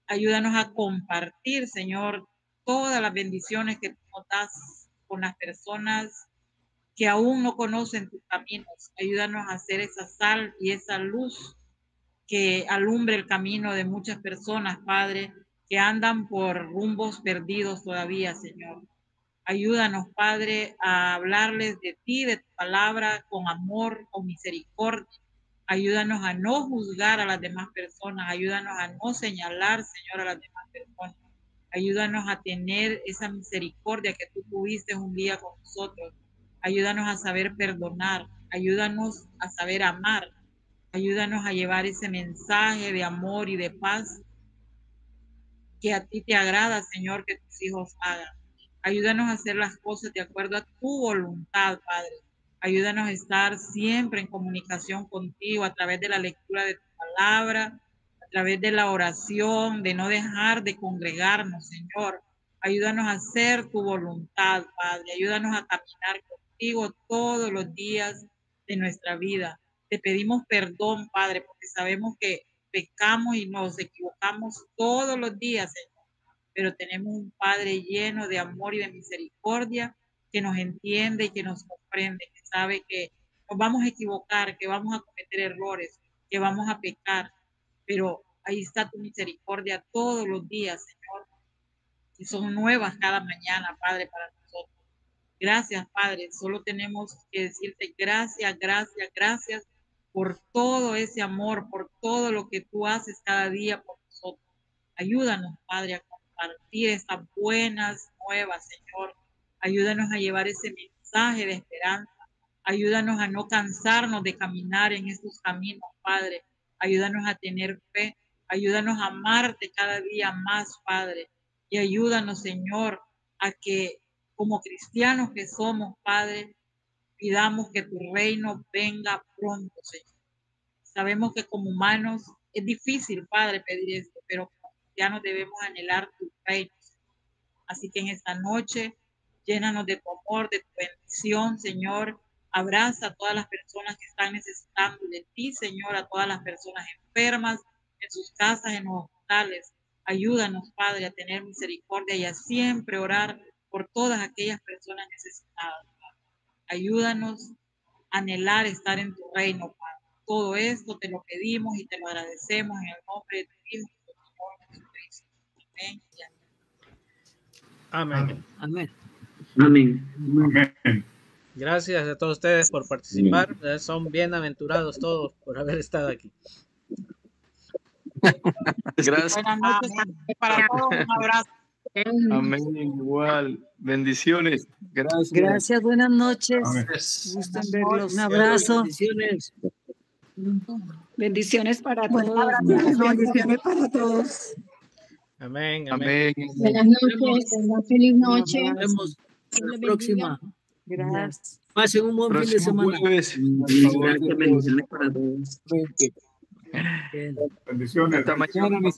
Ayúdanos a compartir, Señor, todas las bendiciones que tú nos das con las personas que aún no conocen tus caminos. Ayúdanos a hacer esa sal y esa luz que alumbre el camino de muchas personas, Padre, que andan por rumbos perdidos todavía, Señor. Ayúdanos, Padre, a hablarles de ti, de tu palabra, con amor, con misericordia. Ayúdanos a no juzgar a las demás personas. Ayúdanos a no señalar, Señor, a las demás personas. Ayúdanos a tener esa misericordia que tú tuviste un día con nosotros. Ayúdanos a saber perdonar. Ayúdanos a saber amar. Ayúdanos a llevar ese mensaje de amor y de paz que a ti te agrada, Señor, que tus hijos hagan. Ayúdanos a hacer las cosas de acuerdo a tu voluntad, Padre. Ayúdanos a estar siempre en comunicación contigo a través de la lectura de tu palabra, a través de la oración, de no dejar de congregarnos, Señor. Ayúdanos a hacer tu voluntad, Padre. Ayúdanos a caminar contigo todos los días de nuestra vida. Te pedimos perdón, Padre, porque sabemos que pecamos y nos equivocamos todos los días, Señor. Pero tenemos un Padre lleno de amor y de misericordia que nos entiende y que nos comprende, que sabe que nos vamos a equivocar, que vamos a cometer errores, que vamos a pecar, pero ahí está tu misericordia todos los días, Señor, y son nuevas cada mañana, Padre, para nosotros. Gracias, Padre, solo tenemos que decirte gracias, gracias, gracias por todo ese amor, por todo lo que tú haces cada día por nosotros. Ayúdanos, Padre, a compartir estas buenas nuevas, Señor. Ayúdanos a llevar ese mensaje de esperanza. Ayúdanos a no cansarnos de caminar en estos caminos, Padre. Ayúdanos a tener fe. Ayúdanos a amarte cada día más, Padre. Y ayúdanos, Señor, a que como cristianos que somos, Padre, pidamos que tu reino venga pronto, Señor. Sabemos que como humanos es difícil, Padre, pedir esto, pero como cristianos debemos anhelar tu reino. Así que en esta noche, llénanos de tu amor, de tu bendición, Señor. Abraza a todas las personas que están necesitando de ti, Señor, a todas las personas enfermas, en sus casas, en los hospitales. Ayúdanos, Padre, a tener misericordia y a siempre orar por todas aquellas personas necesitadas, Padre. Ayúdanos a anhelar estar en tu reino, Padre. Todo esto te lo pedimos y te lo agradecemos en el nombre de tu Hijo, Señor Jesucristo. Amén. Amén. Amén. Amén. Amén. Gracias a todos ustedes por participar. Son bienaventurados todos por haber estado aquí. Gracias. Buenas noches para todos. Un abrazo. Amén. Igual. Bendiciones. Gracias. Gracias. Buenas noches. Gusto en verlos. Un abrazo. Bendiciones. Bendiciones para todos. Bendiciones para todos. Amén. Amén. Buenas noches. Feliz noche. Nos vemos en la próxima. Gracias. Pasen un buen fin de semana. Gracias. Bendiciones. Hasta mañana, mis hermanos.